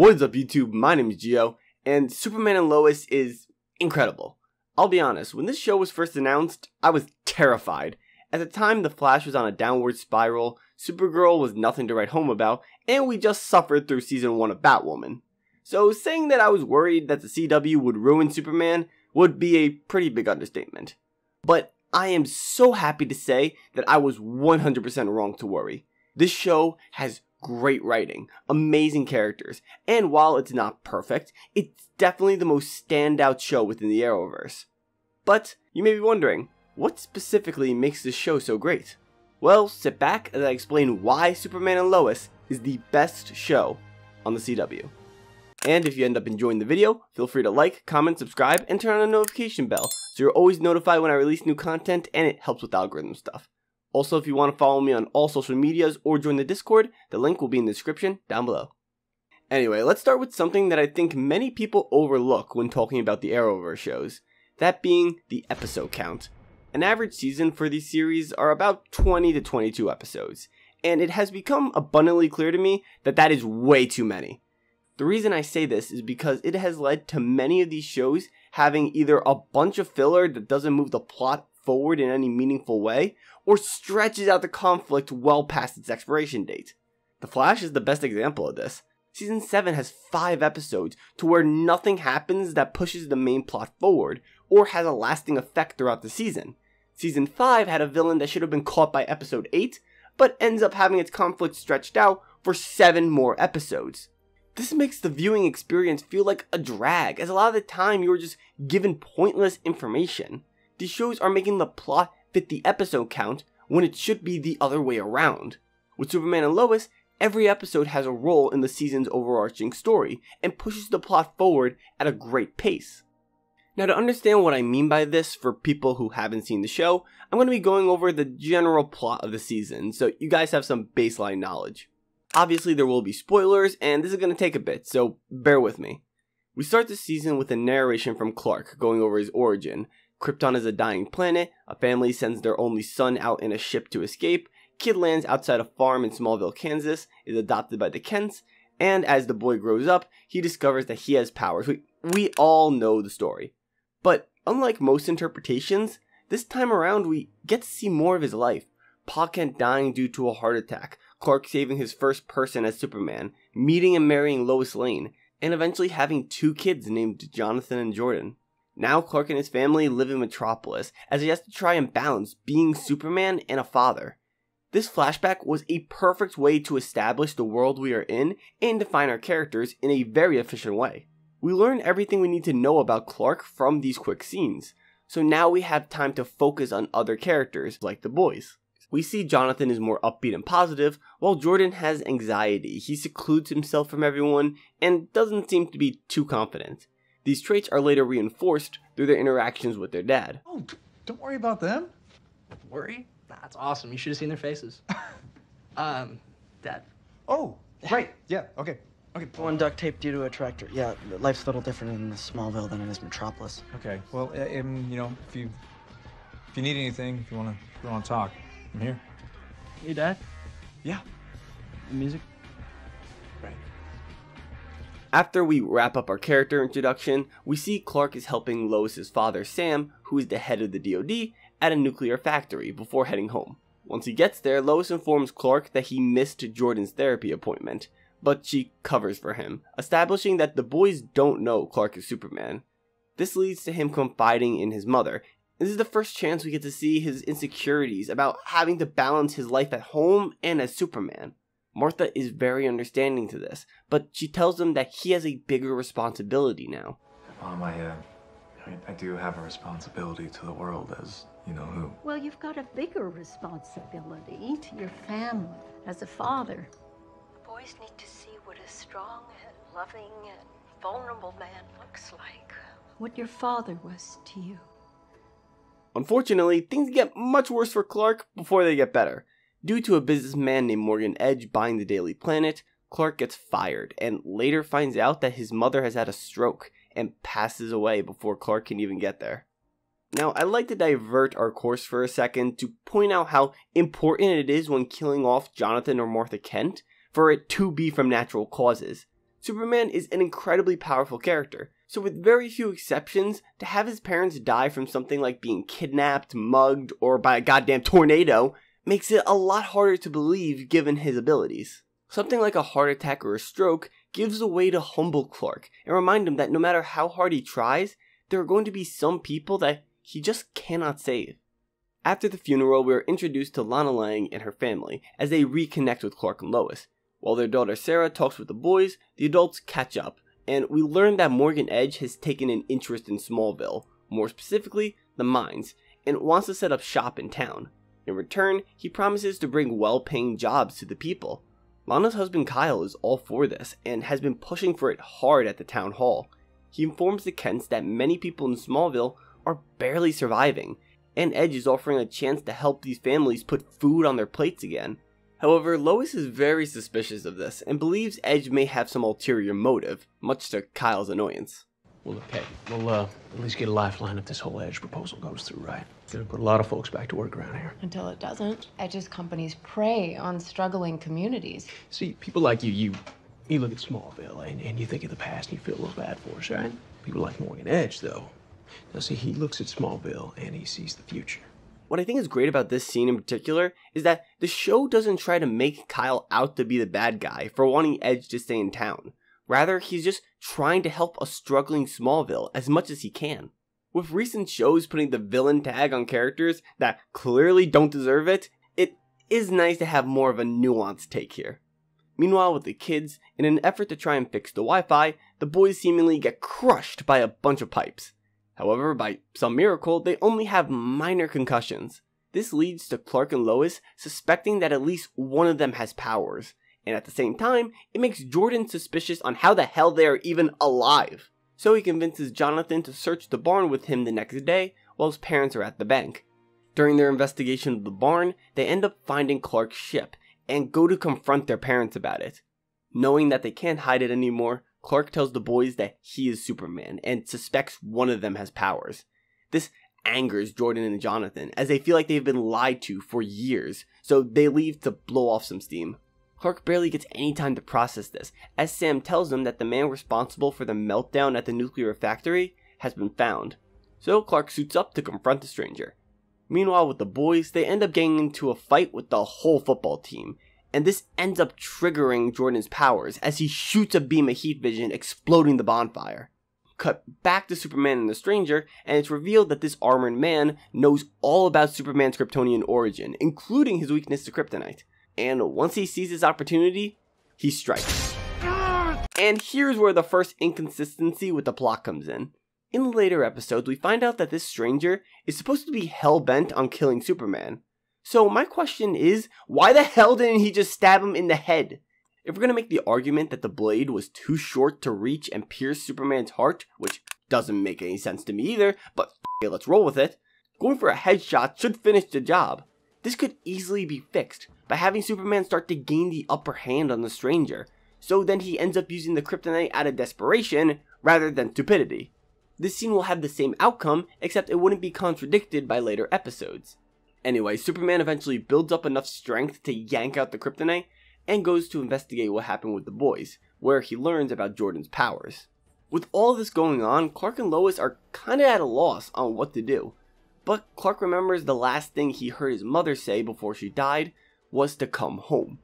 What is up, YouTube? My name is Gio, and Superman and Lois is incredible. I'll be honest, when this show was first announced, I was terrified. At the time, The Flash was on a downward spiral, Supergirl was nothing to write home about, and we just suffered through season 1 of Batwoman. So saying that I was worried that the CW would ruin Superman would be a pretty big understatement. But I am so happy to say that I was 100% wrong to worry. This show has great writing, amazing characters, and while it's not perfect, it's definitely the most standout show within the Arrowverse. But you may be wondering, what specifically makes this show so great? Well, sit back as I explain why Superman and Lois is the best show on the CW. And if you end up enjoying the video, feel free to like, comment, subscribe, and turn on the notification bell so you're always notified when I release new content, and it helps with algorithm stuff. Also, if you want to follow me on all social medias or join the Discord, the link will be in the description down below. Anyway, let's start with something that I think many people overlook when talking about the Arrowverse shows, that being the episode count. An average season for these series are about 20 to 22 episodes, and it has become abundantly clear to me that that is way too many. The reason I say this is because it has led to many of these shows having either a bunch of filler that doesn't move the plot forward in any meaningful way, or stretches out the conflict well past its expiration date. The Flash is the best example of this. Season 7 has 5 episodes to where nothing happens that pushes the main plot forward, or has a lasting effect throughout the season. Season 5 had a villain that should have been caught by episode 8, but ends up having its conflict stretched out for 7 more episodes. This makes the viewing experience feel like a drag, as a lot of the time you are just given pointless information. These shows are making the plot fit the episode count when it should be the other way around. With Superman and Lois, every episode has a role in the season's overarching story and pushes the plot forward at a great pace. Now, to understand what I mean by this for people who haven't seen the show, I'm going to be going over the general plot of the season so you guys have some baseline knowledge. Obviously, there will be spoilers, and this is going to take a bit, so bear with me. We start the season with a narration from Clark going over his origin. Krypton is a dying planet, a family sends their only son out in a ship to escape, kid lands outside a farm in Smallville, Kansas, is adopted by the Kents, and as the boy grows up, he discovers that he has powers. We all know the story. But unlike most interpretations, this time around we get to see more of his life. Pa Kent dying due to a heart attack, Clark saving his first person as Superman, meeting and marrying Lois Lane, and eventually having 2 kids named Jonathan and Jordan. Now Clark and his family live in Metropolis, as he has to try and balance being Superman and a father. This flashback was a perfect way to establish the world we are in and define our characters in a very efficient way. We learn everything we need to know about Clark from these quick scenes, so now we have time to focus on other characters like the boys. We see Jonathan is more upbeat and positive, while Jordan has anxiety. He secludes himself from everyone and doesn't seem to be too confident. These traits are later reinforced through their interactions with their dad. Oh, don't worry about them. Worry? That's awesome. You should have seen their faces. Dad. Oh, right. Yeah, okay. Okay. One duct taped due to a tractor. Yeah, life's a little different in Smallville than it is Metropolis. Okay. Well, you know, if you need anything, if you want to talk, I'm here. Hey, Dad. Yeah. The music. Right. After we wrap up our character introduction, we see Clark is helping Lois's father, Sam, who is the head of the DoD, at a nuclear factory before heading home. Once he gets there, Lois informs Clark that he missed Jordan's therapy appointment, but she covers for him, establishing that the boys don't know Clark is Superman. This leads to him confiding in his mother. This is the first chance we get to see his insecurities about having to balance his life at home and as Superman. Martha is very understanding to this, but she tells him that he has a bigger responsibility now. Mom, I do have a responsibility to the world as you-know-who. Well, you've got a bigger responsibility to your family as a father. The boys need to see what a strong and loving and vulnerable man looks like. What your father was to you. Unfortunately, things get much worse for Clark before they get better. Due to a businessman named Morgan Edge buying the Daily Planet, Clark gets fired and later finds out that his mother has had a stroke and passes away before Clark can even get there. Now, I'd like to divert our course for a second to point out how important it is when killing off Jonathan or Martha Kent for it to be from natural causes. Superman is an incredibly powerful character, so with very few exceptions, to have his parents die from something like being kidnapped, mugged, or by a goddamn tornado makes it a lot harder to believe given his abilities. Something like a heart attack or a stroke gives a way to humble Clark and remind him that no matter how hard he tries, there are going to be some people that he just cannot save. After the funeral, we are introduced to Lana Lang and her family as they reconnect with Clark and Lois. While their daughter Sarah talks with the boys, the adults catch up, and we learn that Morgan Edge has taken an interest in Smallville, more specifically, the mines, and wants to set up shop in town. In return, he promises to bring well-paying jobs to the people. Lana's husband Kyle is all for this, and has been pushing for it hard at the town hall. He informs the Kents that many people in Smallville are barely surviving, and Edge is offering a chance to help these families put food on their plates again. However, Lois is very suspicious of this and believes Edge may have some ulterior motive, much to Kyle's annoyance. Well, okay, we'll at least get a lifeline if this whole Edge proposal goes through, right? It's gonna put a lot of folks back to work around here. Until it doesn't. Edge's companies prey on struggling communities. See, people like you look at Smallville and you think of the past and you feel a little bad for us, right? People like Morgan Edge, though. Now see, he looks at Smallville and he sees the future. What I think is great about this scene in particular is that the show doesn't try to make Kyle out to be the bad guy for wanting Edge to stay in town. Rather, he's just trying to help a struggling Smallville as much as he can. With recent shows putting the villain tag on characters that clearly don't deserve it, it is nice to have more of a nuanced take here. Meanwhile, with the kids, in an effort to try and fix the Wi-Fi, the boys seemingly get crushed by a bunch of pipes. However, by some miracle, they only have minor concussions. This leads to Clark and Lois suspecting that at least one of them has powers, and at the same time, it makes Jordan suspicious on how the hell they are even alive. So he convinces Jonathan to search the barn with him the next day while his parents are at the bank. During their investigation of the barn, they end up finding Clark's ship and go to confront their parents about it. Knowing that they can't hide it anymore, Clark tells the boys that he is Superman and suspects one of them has powers. This angers Jordan and Jonathan as they feel like they've been lied to for years, so they leave to blow off some steam. Clark barely gets any time to process this, as Sam tells them that the man responsible for the meltdown at the nuclear factory has been found. So Clark suits up to confront the stranger. Meanwhile, with the boys, they end up getting into a fight with the whole football team, and this ends up triggering Jordan's powers as he shoots a beam of heat vision, exploding the bonfire. Cut back to Superman and the stranger, and it's revealed that this armored man knows all about Superman's Kryptonian origin, including his weakness to Kryptonite. And once he sees his opportunity, he strikes. And here's where the first inconsistency with the plot comes in. In later episodes, we find out that this stranger is supposed to be hell-bent on killing Superman. So my question is, why the hell didn't he just stab him in the head? If we're gonna make the argument that the blade was too short to reach and pierce Superman's heart, which doesn't make any sense to me either, but okay, let's roll with it, going for a headshot should finish the job. This could easily be fixed by having Superman start to gain the upper hand on the stranger, so then he ends up using the kryptonite out of desperation rather than stupidity. This scene will have the same outcome, except it wouldn't be contradicted by later episodes. Anyway, Superman eventually builds up enough strength to yank out the kryptonite and goes to investigate what happened with the boys, where he learns about Jordan's powers. With all this going on, Clark and Lois are kinda at a loss on what to do, but Clark remembers the last thing he heard his mother say before she died was to come home.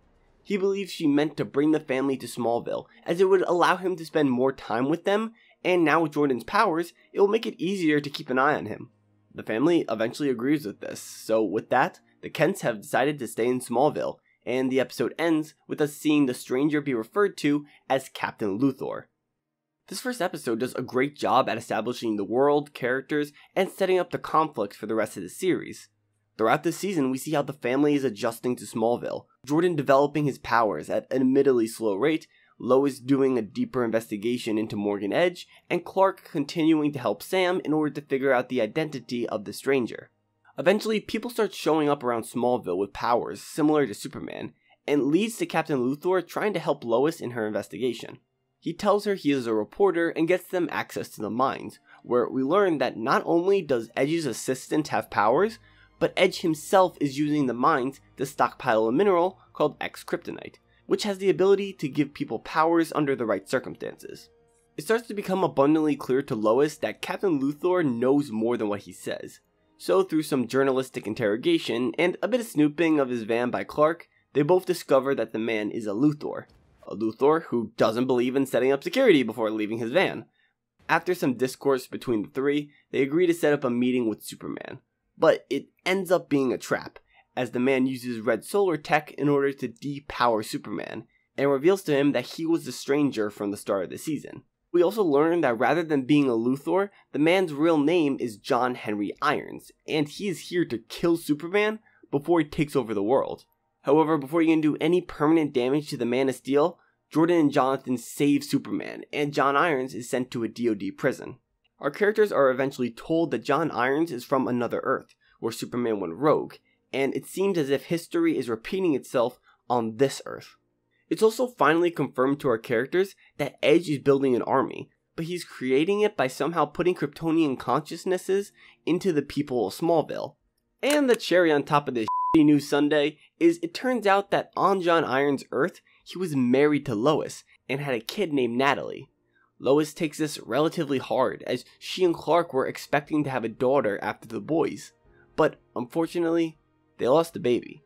He believes she meant to bring the family to Smallville, as it would allow him to spend more time with them, and now with Jordan's powers, it will make it easier to keep an eye on him. The family eventually agrees with this, so with that, the Kents have decided to stay in Smallville, and the episode ends with us seeing the stranger be referred to as Captain Luthor. This first episode does a great job at establishing the world, characters, and setting up the conflict for the rest of the series. Throughout this season, we see how the family is adjusting to Smallville, Jordan developing his powers at an admittedly slow rate, Lois doing a deeper investigation into Morgan Edge, and Clark continuing to help Sam in order to figure out the identity of the stranger. Eventually, people start showing up around Smallville with powers similar to Superman, and leads to Captain Luthor trying to help Lois in her investigation. He tells her he is a reporter and gets them access to the mines, where we learn that not only does Edge's assistant have powers, but Edge himself is using the mines to stockpile a mineral called X-Kryptonite, which has the ability to give people powers under the right circumstances. It starts to become abundantly clear to Lois that Captain Luthor knows more than what he says. So through some journalistic interrogation and a bit of snooping of his van by Clark, they both discover that the man is a Luthor. A Luthor who doesn't believe in setting up security before leaving his van. After some discourse between the three, they agree to set up a meeting with Superman. But it ends up being a trap, as the man uses red solar tech in order to depower Superman, and reveals to him that he was a stranger from the start of the season. We also learn that rather than being a Luthor, the man's real name is John Henry Irons, and he is here to kill Superman before he takes over the world. However, before you can do any permanent damage to the Man of Steel, Jordan and Jonathan save Superman, and John Irons is sent to a DoD prison. Our characters are eventually told that John Irons is from another Earth, where Superman went rogue, and it seems as if history is repeating itself on this Earth. It's also finally confirmed to our characters that Edge is building an army, but he's creating it by somehow putting Kryptonian consciousnesses into the people of Smallville. And the cherry on top of this shitty new sundae is it turns out that on John Irons' Earth, he was married to Lois and had a kid named Natalie. Lois takes this relatively hard, as she and Clark were expecting to have a daughter after the boys, but unfortunately, they lost the baby.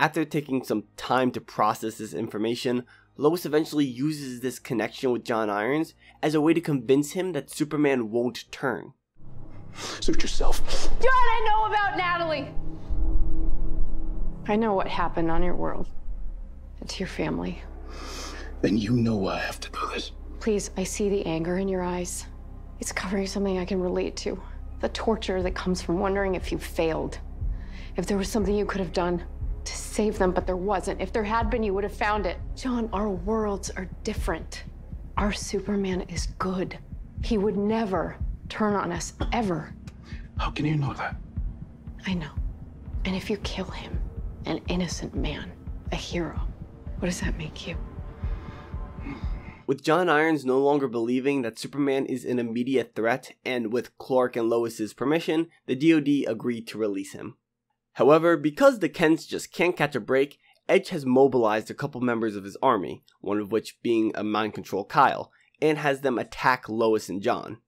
After taking some time to process this information, Lois eventually uses this connection with John Irons as a way to convince him that Superman won't turn. Suit yourself. John, I know about Natalie! I know what happened on your world. It's your family. Then you know why I have to do this. Please, I see the anger in your eyes. It's covering something I can relate to. The torture that comes from wondering if you failed. If there was something you could have done to save them, but there wasn't. If there had been, you would have found it. John, our worlds are different. Our Superman is good. He would never turn on us, ever. How can you know that? I know. And if you kill him, an innocent man, a hero, what does that make you? With John Irons no longer believing that Superman is an immediate threat, and with Clark and Lois's permission, the DoD agreed to release him. However, because the Kents just can't catch a break, Edge has mobilized a couple members of his army, one of which being a mind control Kyle, and has them attack Lois and John.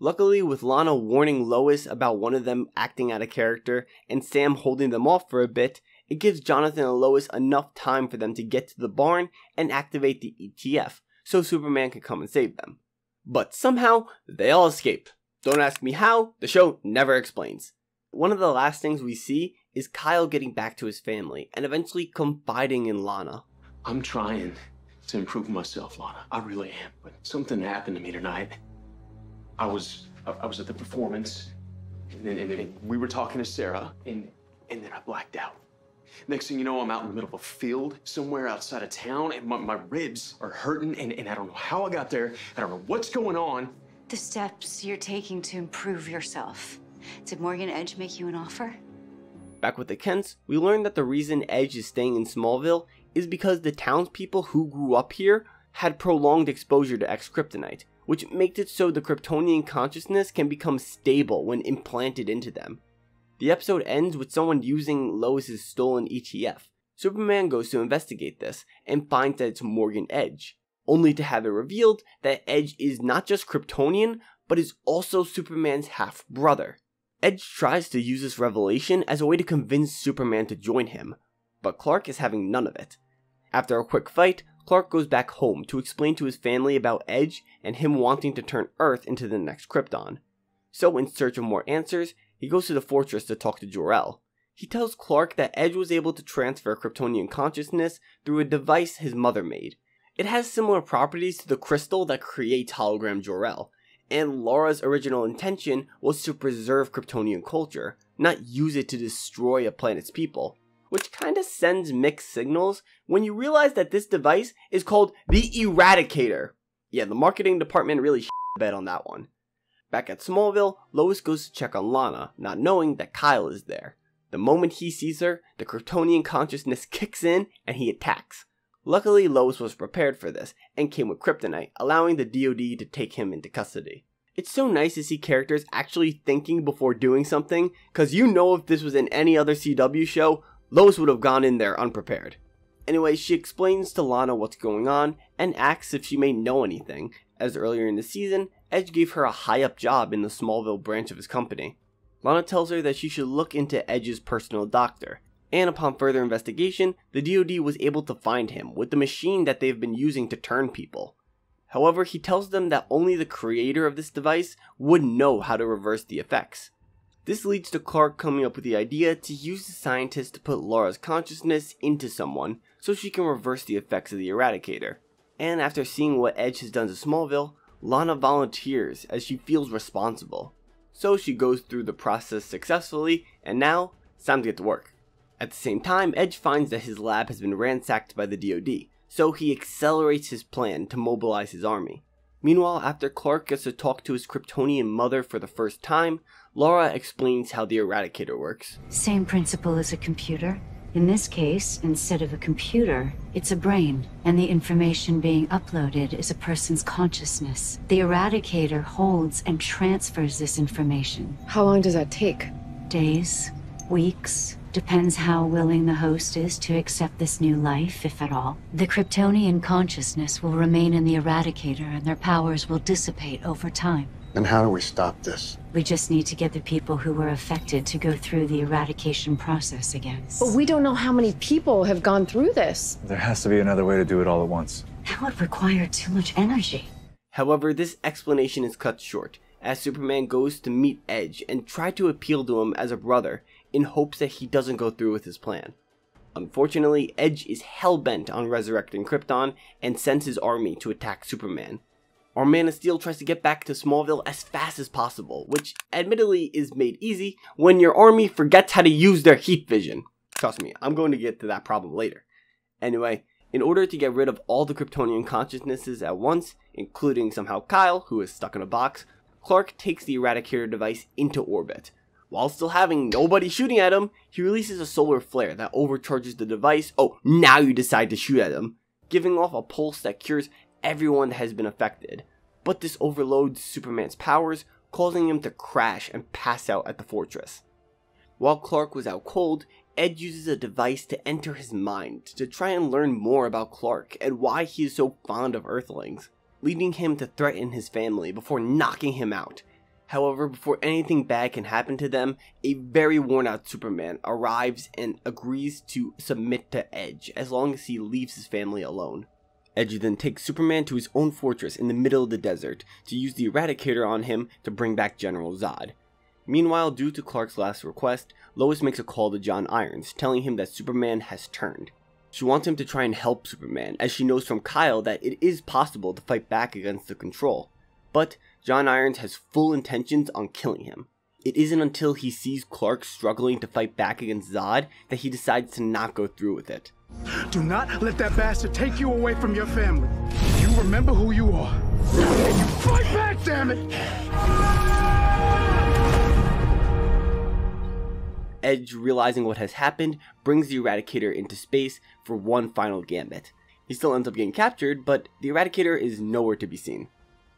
Luckily, with Lana warning Lois about one of them acting out of character, and Sam holding them off for a bit, it gives Jonathan and Lois enough time for them to get to the barn and activate the ETF, so Superman can come and save them. But somehow, they all escape. Don't ask me how, the show never explains. One of the last things we see is Kyle getting back to his family, and eventually confiding in Lana. I'm trying to improve myself, Lana. I really am, but something happened to me tonight. I was at the performance, and we were talking to Sarah, and then I blacked out. Next thing you know, I'm out in the middle of a field somewhere outside of town, and my ribs are hurting, and I don't know how I got there. I don't know what's going on. The steps you're taking to improve yourself. Did Morgan Edge make you an offer? Back with the Kents, we learned that the reason Edge is staying in Smallville is because the townspeople who grew up here had prolonged exposure to Kryptonite, which makes it so the Kryptonian consciousness can become stable when implanted into them. The episode ends with someone using Lois's stolen ETF. Superman goes to investigate this, and finds that it's Morgan Edge, only to have it revealed that Edge is not just Kryptonian, but is also Superman's half-brother. Edge tries to use this revelation as a way to convince Superman to join him, but Clark is having none of it. After a quick fight, Clark goes back home to explain to his family about Edge and him wanting to turn Earth into the next Krypton. So in search of more answers, he goes to the fortress to talk to Jor-El. He tells Clark that Edge was able to transfer Kryptonian consciousness through a device his mother made. It has similar properties to the crystal that creates hologram Jor-El, and Lara's original intention was to preserve Kryptonian culture, not use it to destroy a planet's people, which kinda sends mixed signals when you realize that this device is called the Eradicator. Yeah, the marketing department really shit the bed on that one. Back at Smallville, Lois goes to check on Lana, not knowing that Kyle is there. The moment he sees her, the Kryptonian consciousness kicks in and he attacks. Luckily, Lois was prepared for this and came with Kryptonite, allowing the DoD to take him into custody. It's so nice to see characters actually thinking before doing something, cause you know if this was in any other CW show, Lois would have gone in there unprepared. Anyway, she explains to Lana what's going on and asks if she may know anything, as earlier in the season, Edge gave her a high-up job in the Smallville branch of his company. Lana tells her that she should look into Edge's personal doctor, and upon further investigation, the DoD was able to find him with the machine that they've been using to turn people. However, he tells them that only the creator of this device would know how to reverse the effects. This leads to Clark coming up with the idea to use the scientist to put Lara's consciousness into someone so she can reverse the effects of the Eradicator. And after seeing what Edge has done to Smallville, Lana volunteers as she feels responsible. So she goes through the process successfully, and now it's time to get to work. At the same time, Edge finds that his lab has been ransacked by the DoD, so he accelerates his plan to mobilize his army. Meanwhile, after Clark gets to talk to his Kryptonian mother for the first time, Lara explains how the Eradicator works. Same principle as a computer. In this case, instead of a computer, it's a brain, and the information being uploaded is a person's consciousness. The Eradicator holds and transfers this information. How long does that take? Days, weeks. Depends how willing the host is to accept this new life, if at all. The Kryptonian consciousness will remain in the Eradicator and their powers will dissipate over time. And how do we stop this? We just need to get the people who were affected to go through the eradication process again. But we don't know how many people have gone through this. There has to be another way to do it all at once. That would require too much energy. However, this explanation is cut short, as Superman goes to meet Edge and try to appeal to him as a brother, in hopes that he doesn't go through with his plan. Unfortunately, Edge is hell-bent on resurrecting Krypton and sends his army to attack Superman. Our Man of Steel tries to get back to Smallville as fast as possible, which admittedly is made easy when your army forgets how to use their heat vision. Trust me, I'm going to get to that problem later. Anyway, in order to get rid of all the Kryptonian consciousnesses at once, including somehow Kyle, who is stuck in a box, Clark takes the Eradicator device into orbit. While still having nobody shooting at him, he releases a solar flare that overcharges the device. Oh, now you decide to shoot at him, giving off a pulse that cures everyone that has been affected. But this overloads Superman's powers, causing him to crash and pass out at the fortress. While Clark was out cold, Ed uses a device to enter his mind to try and learn more about Clark and why he is so fond of Earthlings, leading him to threaten his family before knocking him out. However, before anything bad can happen to them, a very worn-out Superman arrives and agrees to submit to Edge as long as he leaves his family alone. Edge then takes Superman to his own fortress in the middle of the desert to use the Eradicator on him to bring back General Zod. Meanwhile, due to Clark's last request, Lois makes a call to John Irons, telling him that Superman has turned. She wants him to try and help Superman, as she knows from Kyle that it is possible to fight back against the Control. But John Irons has full intentions on killing him. It isn't until he sees Clark struggling to fight back against Zod that he decides to not go through with it. Do not let that bastard take you away from your family. You remember who you are. And you fight back, damn it! Edge, realizing what has happened, brings the Eradicator into space for one final gambit. He still ends up getting captured, but the Eradicator is nowhere to be seen.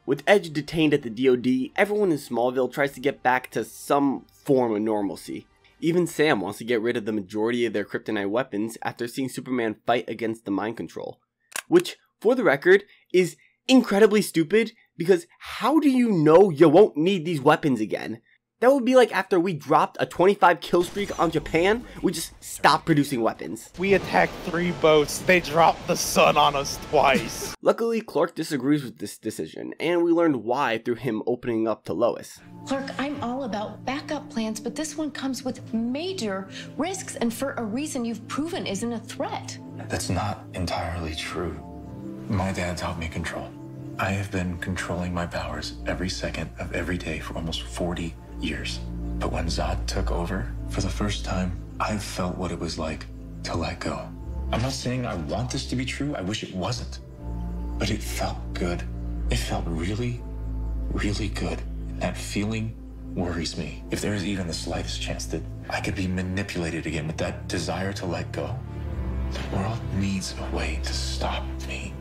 With Edge detained at the DoD, everyone in Smallville tries to get back to some form of normalcy. Even Sam wants to get rid of the majority of their Kryptonite weapons after seeing Superman fight against the mind control. Which, for the record, is incredibly stupid, because how do you know you won't need these weapons again? That would be like after we dropped a 25 kill streak on Japan, we just stopped producing weapons. We attacked 3 boats, they dropped the sun on us twice. Luckily, Clark disagrees with this decision, and we learned why through him opening up to Lois. Clark, I'm all about backup plans, but this one comes with major risks, and for a reason you've proven isn't a threat. That's not entirely true. My dad taught me control. I have been controlling my powers every second of every day for almost 40 years. But when Zod took over, for the first time, I felt what it was like to let go. I'm not saying I want this to be true, I wish it wasn't. But it felt good. It felt really, really good. And that feeling worries me. If there is even the slightest chance that I could be manipulated again with that desire to let go, the world needs a way to stop me.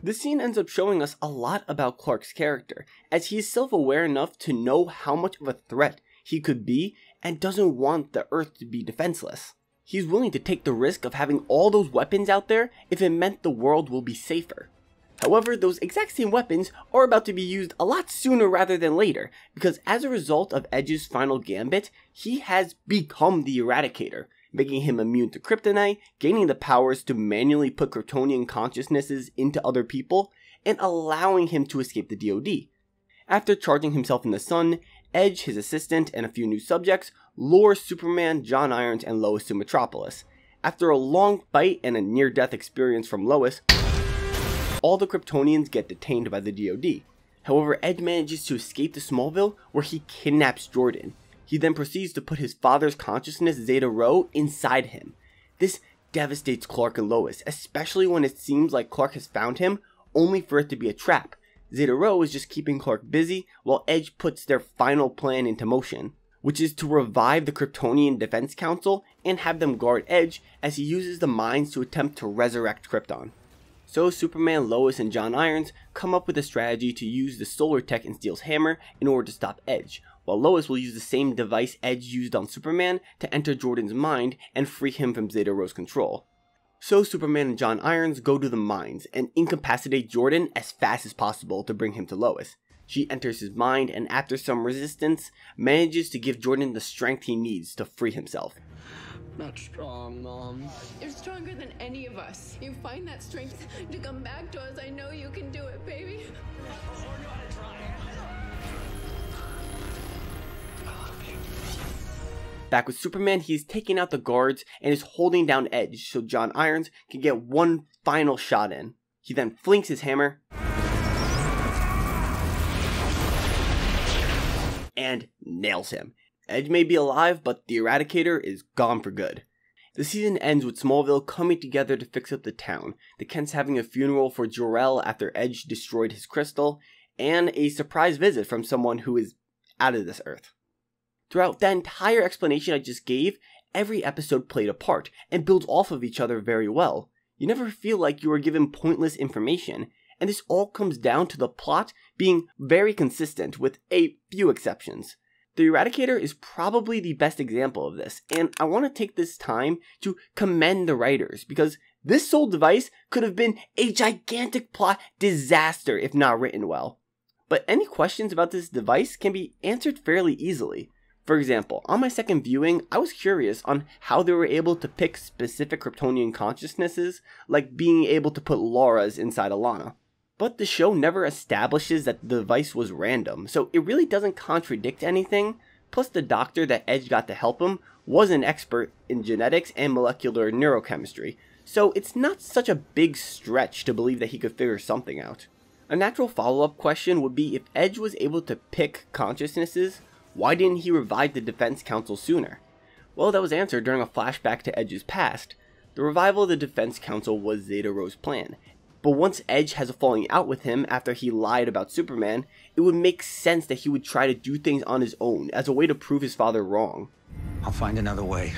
This scene ends up showing us a lot about Clark's character, as he is self-aware enough to know how much of a threat he could be and doesn't want the Earth to be defenseless. He's willing to take the risk of having all those weapons out there if it meant the world will be safer. However, those exact same weapons are about to be used a lot sooner rather than later, because as a result of Edge's final gambit, he has become the Eradicator, making him immune to Kryptonite, gaining the powers to manually put Kryptonian consciousnesses into other people, and allowing him to escape the DoD. After charging himself in the sun, Edge, his assistant, and a few new subjects lure Superman, John Irons, and Lois to Metropolis. After a long fight and a near-death experience from Lois, all the Kryptonians get detained by the DoD. However, Edge manages to escape to Smallville, where he kidnaps Jordan. He then proceeds to put his father's consciousness, Zeta Rho, inside him. This devastates Clark and Lois, especially when it seems like Clark has found him, only for it to be a trap. Zeta Rho is just keeping Clark busy while Edge puts their final plan into motion, which is to revive the Kryptonian Defense Council and have them guard Edge as he uses the mines to attempt to resurrect Krypton. So Superman, Lois, and John Irons come up with a strategy to use the solar tech in Steel's hammer in order to stop Edge, while Lois will use the same device Edge used on Superman to enter Jordan's mind and free him from Zeta Rho's control. So Superman and John Irons go to the mines and incapacitate Jordan as fast as possible to bring him to Lois. She enters his mind and, after some resistance, manages to give Jordan the strength he needs to free himself. Not strong, Mom. You're stronger than any of us. You find that strength to come back to us. I know you can do it, baby. We're gonna try it. Back with Superman, he's taking out the guards and is holding down Edge so John Irons can get one final shot in. He then flings his hammer, and nails him. Edge may be alive, but the Eradicator is gone for good. The season ends with Smallville coming together to fix up the town, the Kents having a funeral for Jor-El after Edge destroyed his crystal, and a surprise visit from someone who is out of this earth. Throughout that entire explanation I just gave, every episode played a part, and builds off of each other very well. You never feel like you are given pointless information, and this all comes down to the plot being very consistent, with a few exceptions. The Eradicator is probably the best example of this, and I want to take this time to commend the writers, because this sole device could have been a gigantic plot disaster if not written well. But any questions about this device can be answered fairly easily. For example, on my second viewing, I was curious on how they were able to pick specific Kryptonian consciousnesses, like being able to put Laura's inside Alana. But the show never establishes that the device was random, so it really doesn't contradict anything, plus the doctor that Edge got to help him was an expert in genetics and molecular neurochemistry, so it's not such a big stretch to believe that he could figure something out. A natural follow-up question would be, if Edge was able to pick consciousnesses, why didn't he revive the Defense Council sooner? Well, that was answered during a flashback to Edge's past. The revival of the Defense Council was Zeta Rho's plan, but once Edge has a falling out with him after he lied about Superman, it would make sense that he would try to do things on his own as a way to prove his father wrong. I'll find another way.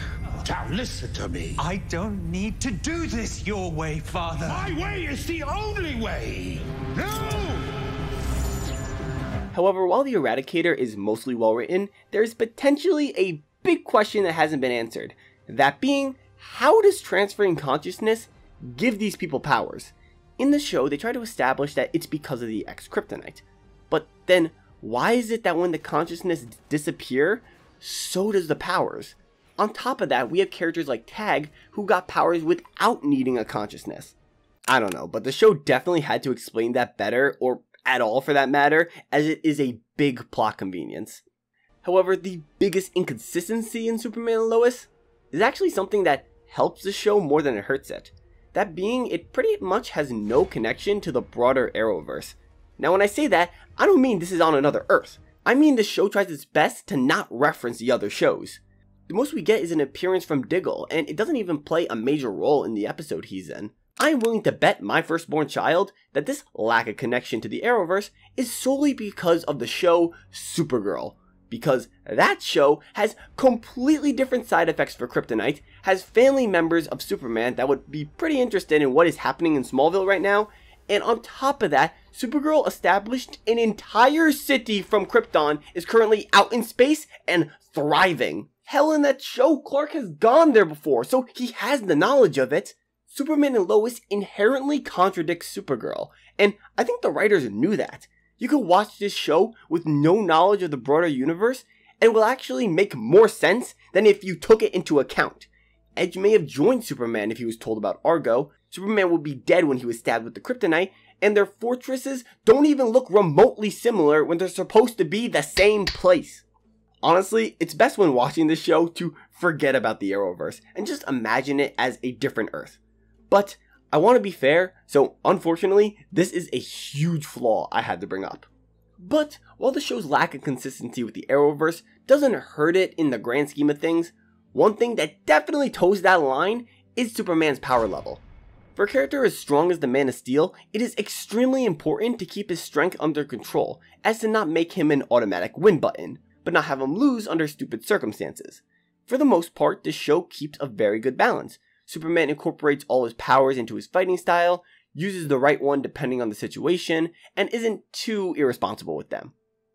Now listen to me. I don't need to do this your way, Father. My way is the only way. No! However, while the Eradicator is mostly well written, there is potentially a big question that hasn't been answered. That being, how does transferring consciousness give these people powers? In the show, they try to establish that it's because of the ex-Kryptonite. But then, why is it that when the consciousness disappears, so does the powers? On top of that, we have characters like Tag, who got powers without needing a consciousness. I don't know, but the show definitely had to explain that better, or at all for that matter, as it is a big plot convenience. However, the biggest inconsistency in Superman and Lois is actually something that helps the show more than it hurts it. That being, it pretty much has no connection to the broader Arrowverse. Now when I say that, I don't mean this is on another Earth. I mean the show tries its best to not reference the other shows. The most we get is an appearance from Diggle, and it doesn't even play a major role in the episode he's in. I am willing to bet my firstborn child that this lack of connection to the Arrowverse is solely because of the show Supergirl, because that show has completely different side effects for Kryptonite, has family members of Superman that would be pretty interested in what is happening in Smallville right now, and on top of that, Supergirl established an entire city from Krypton, is currently out in space and thriving. Hell, in that show, Clark has gone there before, so he has the knowledge of it. Superman and Lois inherently contradict Supergirl, and I think the writers knew that. You could watch this show with no knowledge of the broader universe, and it will actually make more sense than if you took it into account. Edge may have joined Superman if he was told about Argo. Superman would be dead when he was stabbed with the Kryptonite, and their fortresses don't even look remotely similar when they're supposed to be the same place. Honestly, it's best when watching this show to forget about the Arrowverse and just imagine it as a different Earth. But I want to be fair, so unfortunately, this is a huge flaw I had to bring up. But while the show's lack of consistency with the Arrowverse doesn't hurt it in the grand scheme of things, one thing that definitely toes that line is Superman's power level. For a character as strong as the Man of Steel, it is extremely important to keep his strength under control, as to not make him an automatic win button, but not have him lose under stupid circumstances. For the most part, this show keeps a very good balance. Superman incorporates all his powers into his fighting style, uses the right one depending on the situation, and isn't too irresponsible with them.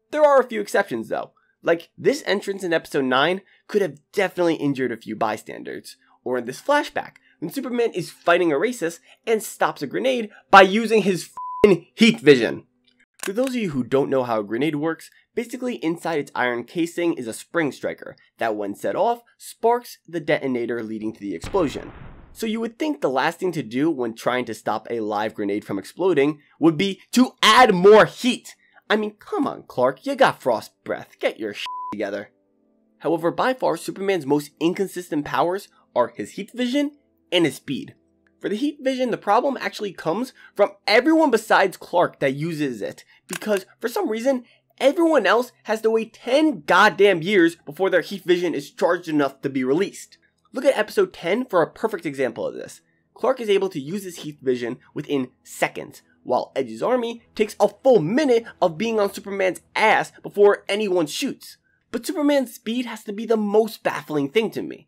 There are a few exceptions though, like this entrance in episode 9 could have definitely injured a few bystanders, or in this flashback, when Superman is fighting a racist and stops a grenade by using his f***ing heat vision. For those of you who don't know how a grenade works, basically inside its iron casing is a spring striker that when set off, sparks the detonator leading to the explosion. So you would think the last thing to do when trying to stop a live grenade from exploding would be to add more heat. I mean, come on Clark, you got frost breath, get your s*** together. However, by far Superman's most inconsistent powers are his heat vision and his speed. For the heat vision, the problem actually comes from everyone besides Clark that uses it, because for some reason, everyone else has to wait 10 goddamn years before their heat vision is charged enough to be released. Look at episode 10 for a perfect example of this. Clark is able to use his heat vision within seconds, while Edge's army takes a full minute of being on Superman's ass before anyone shoots. But Superman's speed has to be the most baffling thing to me.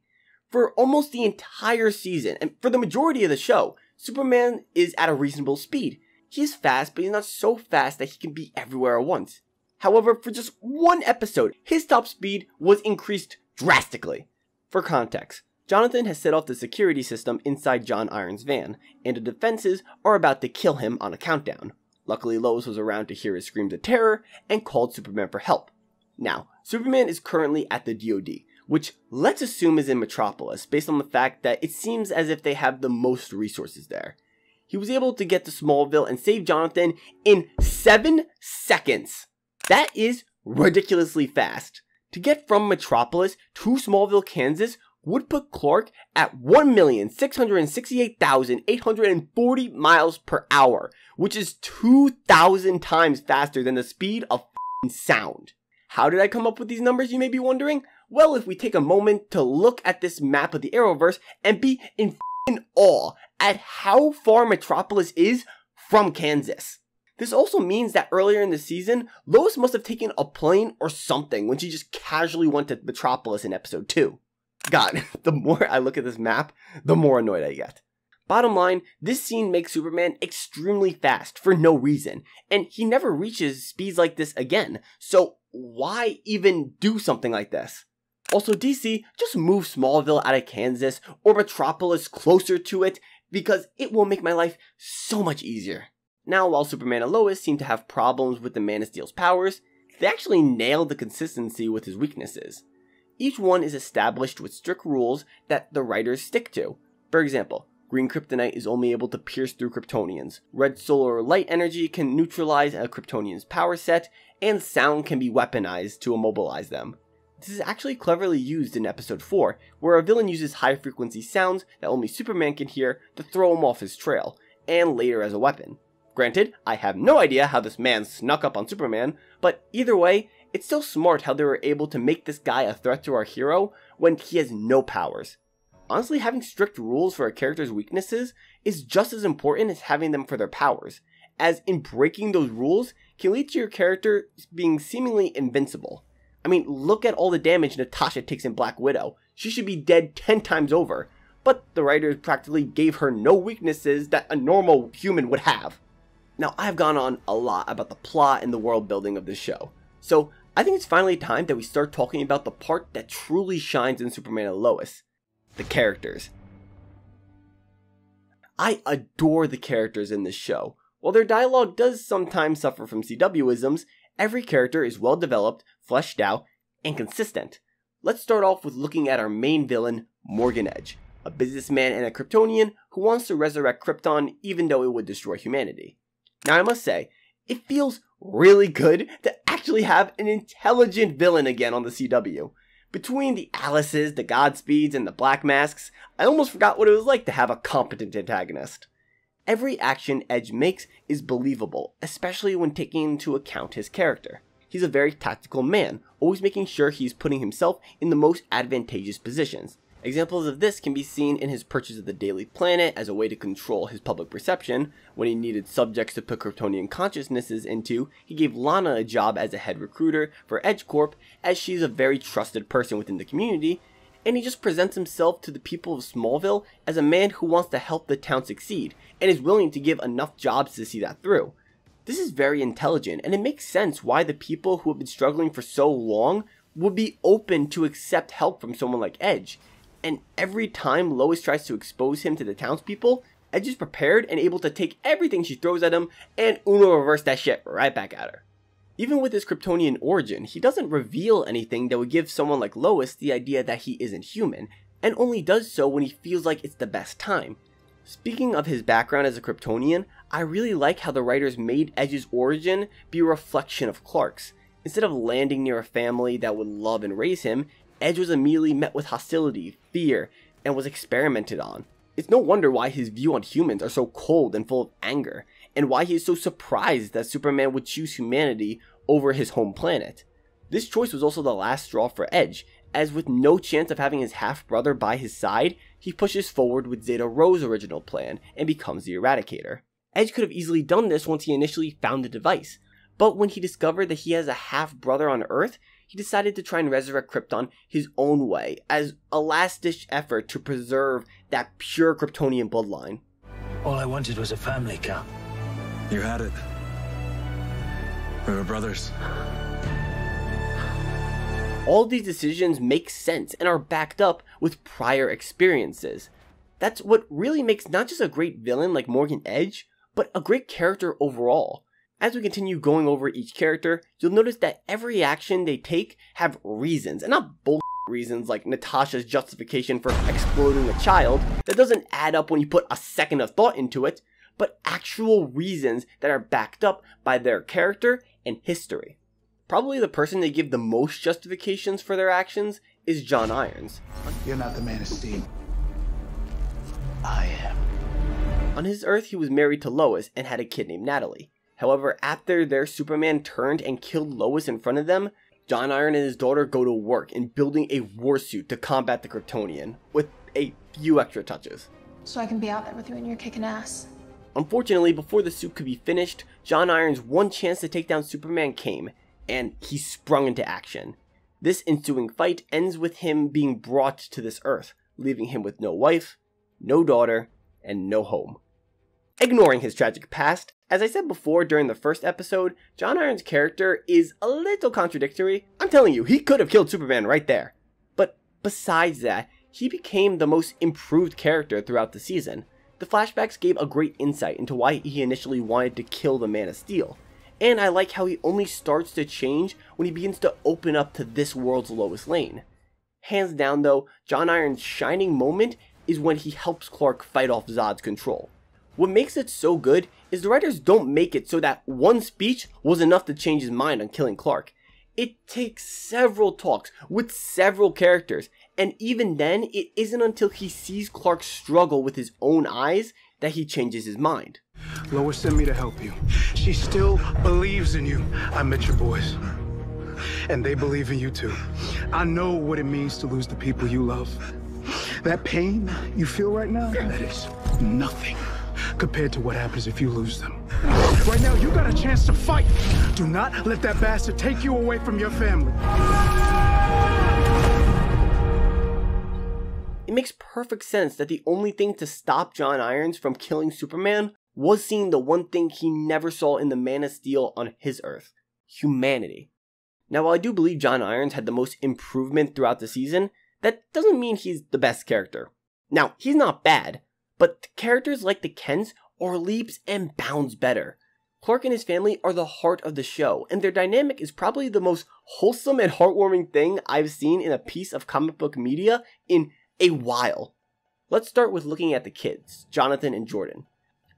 For almost the entire season, and for the majority of the show, Superman is at a reasonable speed. He is fast, but he's not so fast that he can be everywhere at once. However, for just one episode, his top speed was increased drastically. For context, Jonathan has set off the security system inside John Irons' van, and the defenses are about to kill him on a countdown. Luckily, Lois was around to hear his screams of terror and called Superman for help. Now, Superman is currently at the DoD, which let's assume is in Metropolis, based on the fact that it seems as if they have the most resources there. He was able to get to Smallville and save Jonathan in 7 seconds. That is ridiculously fast. To get from Metropolis to Smallville, Kansas would put Clark at 1,668,840 miles per hour, which is 2,000 times faster than the speed of f***ing sound. How did I come up with these numbers, you may be wondering? Well, if we take a moment to look at this map of the Arrowverse and be in f***ing awe at how far Metropolis is from Kansas. This also means that earlier in the season, Lois must have taken a plane or something when she just casually went to Metropolis in episode 2. God, the more I look at this map, the more annoyed I get. Bottom line, this scene makes Superman extremely fast for no reason, and he never reaches speeds like this again, so why even do something like this? Also, DC, just move Smallville out of Kansas or Metropolis closer to it, because it will make my life so much easier. Now, while Superman and Lois seem to have problems with the Man of Steel's powers, they actually nailed the consistency with his weaknesses. Each one is established with strict rules that the writers stick to. For example, green kryptonite is only able to pierce through Kryptonians, red solar or light energy can neutralize a Kryptonian's power set, and sound can be weaponized to immobilize them. This is actually cleverly used in episode 4, where a villain uses high-frequency sounds that only Superman can hear to throw him off his trail, and later as a weapon. Granted, I have no idea how this man snuck up on Superman, but either way, it's still smart how they were able to make this guy a threat to our hero when he has no powers. Honestly, having strict rules for a character's weaknesses is just as important as having them for their powers, as in breaking those rules can lead to your character being seemingly invincible. I mean, look at all the damage Natasha takes in Black Widow. She should be dead 10 times over, but the writers practically gave her no weaknesses that a normal human would have. Now, I've gone on a lot about the plot and the world building of this show, so I think it's finally time that we start talking about the part that truly shines in Superman and Lois, the characters. I adore the characters in this show. While their dialogue does sometimes suffer from CW-isms, every character is well developed, fleshed out, and consistent. Let's start off with looking at our main villain, Morgan Edge, a businessman and a Kryptonian who wants to resurrect Krypton even though it would destroy humanity. Now I must say, it feels really good to actually have an intelligent villain again on the CW. Between the Alices, the Godspeeds, and the Black Masks, I almost forgot what it was like to have a competent antagonist. Every action Edge makes is believable, especially when taking into account his character. He's a very tactical man, always making sure he's putting himself in the most advantageous positions. Examples of this can be seen in his purchase of the Daily Planet as a way to control his public perception. When he needed subjects to put Kryptonian consciousnesses into, he gave Lana a job as a head recruiter for EdgeCorp, as she's a very trusted person within the community, and he just presents himself to the people of Smallville as a man who wants to help the town succeed, and is willing to give enough jobs to see that through. This is very intelligent, and it makes sense why the people who have been struggling for so long would be open to accept help from someone like Edge. And every time Lois tries to expose him to the townspeople, Edge is prepared and able to take everything she throws at him and Uno reverse that shit right back at her. Even with his Kryptonian origin, he doesn't reveal anything that would give someone like Lois the idea that he isn't human, and only does so when he feels like it's the best time. Speaking of his background as a Kryptonian, I really like how the writers made Edge's origin be a reflection of Clark's. Instead of landing near a family that would love and raise him, Edge was immediately met with hostility, fear, and was experimented on. It's no wonder why his view on humans are so cold and full of anger, and why he is so surprised that Superman would choose humanity over his home planet. This choice was also the last straw for Edge, as with no chance of having his half-brother by his side, he pushes forward with Zeta Rose's original plan and becomes the Eradicator. Edge could have easily done this once he initially found the device, but when he discovered that he has a half-brother on Earth, he decided to try and resurrect Krypton his own way, as a last-ditch effort to preserve that pure Kryptonian bloodline. All I wanted was a family, Cal. You had it. We were brothers. All these decisions make sense and are backed up with prior experiences. That's what really makes not just a great villain like Morgan Edge, but a great character overall. As we continue going over each character, you'll notice that every action they take have reasons, and not bullshit reasons like Natasha's justification for exploding a child that doesn't add up when you put a second of thought into it, but actual reasons that are backed up by their character and history. Probably the person they give the most justifications for their actions is John Irons. You're not the Man of Steel. I am. On his Earth, he was married to Lois and had a kid named Natalie. However, after their Superman turned and killed Lois in front of them, John Iron and his daughter go to work in building a warsuit to combat the Kryptonian, with a few extra touches. So I can be out there with you and you're kicking ass. Unfortunately, before the suit could be finished, John Iron's one chance to take down Superman came, and he sprung into action. This ensuing fight ends with him being brought to this Earth, leaving him with no wife, no daughter, and no home. Ignoring his tragic past, as I said before during the first episode, John Irons' character is a little contradictory. I'm telling you, he could have killed Superman right there. But besides that, he became the most improved character throughout the season. The flashbacks gave a great insight into why he initially wanted to kill the Man of Steel. And I like how he only starts to change when he begins to open up to this world's Lois Lane. Hands down though, John Irons' shining moment is when he helps Clark fight off Zod's control. What makes it so good is the writers don't make it so that one speech was enough to change his mind on killing Clark. It takes several talks with several characters, and even then, it isn't until he sees Clark struggle with his own eyes that he changes his mind. Lois sent me to help you. She still believes in you. I met your boys, and they believe in you too. I know what it means to lose the people you love. That pain you feel right now, that is nothing compared to what happens if you lose them. Right now, you got a chance to fight. Do not let that bastard take you away from your family. It makes perfect sense that the only thing to stop John Irons from killing Superman was seeing the one thing he never saw in the Man of Steel on his Earth: humanity. Now, while I do believe John Irons had the most improvement throughout the season, that doesn't mean he's the best character. Now, he's not bad, but characters like the Kents are leaps and bounds better. Clark and his family are the heart of the show, and their dynamic is probably the most wholesome and heartwarming thing I've seen in a piece of comic book media in a while. Let's start with looking at the kids, Jonathan and Jordan.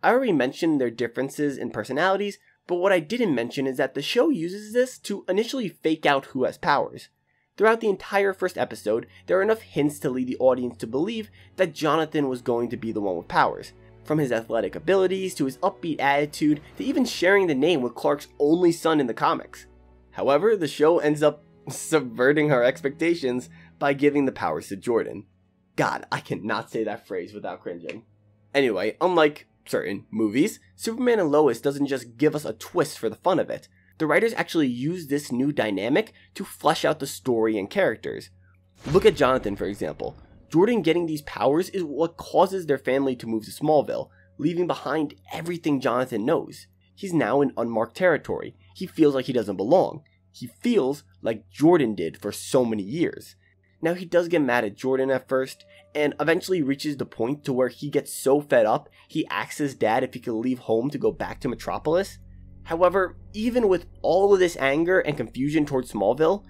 I already mentioned their differences in personalities, but what I didn't mention is that the show uses this to initially fake out who has powers. Throughout the entire first episode, there are enough hints to lead the audience to believe that Jonathan was going to be the one with powers. From his athletic abilities, to his upbeat attitude, to even sharing the name with Clark's only son in the comics. However, the show ends up subverting our expectations by giving the powers to Jordan. God, I cannot say that phrase without cringing. Anyway, unlike certain movies, Superman and Lois doesn't just give us a twist for the fun of it. The writers actually use this new dynamic to flesh out the story and characters. Look at Jonathan, for example. Jordan getting these powers is what causes their family to move to Smallville, leaving behind everything Jonathan knows. He's now in unmarked territory. He feels like he doesn't belong. He feels like Jordan did for so many years. Now, he does get mad at Jordan at first, and eventually reaches the point to where he gets so fed up, he asks his dad if he could leave home to go back to Metropolis. However, even with all of this anger and confusion towards Smallville,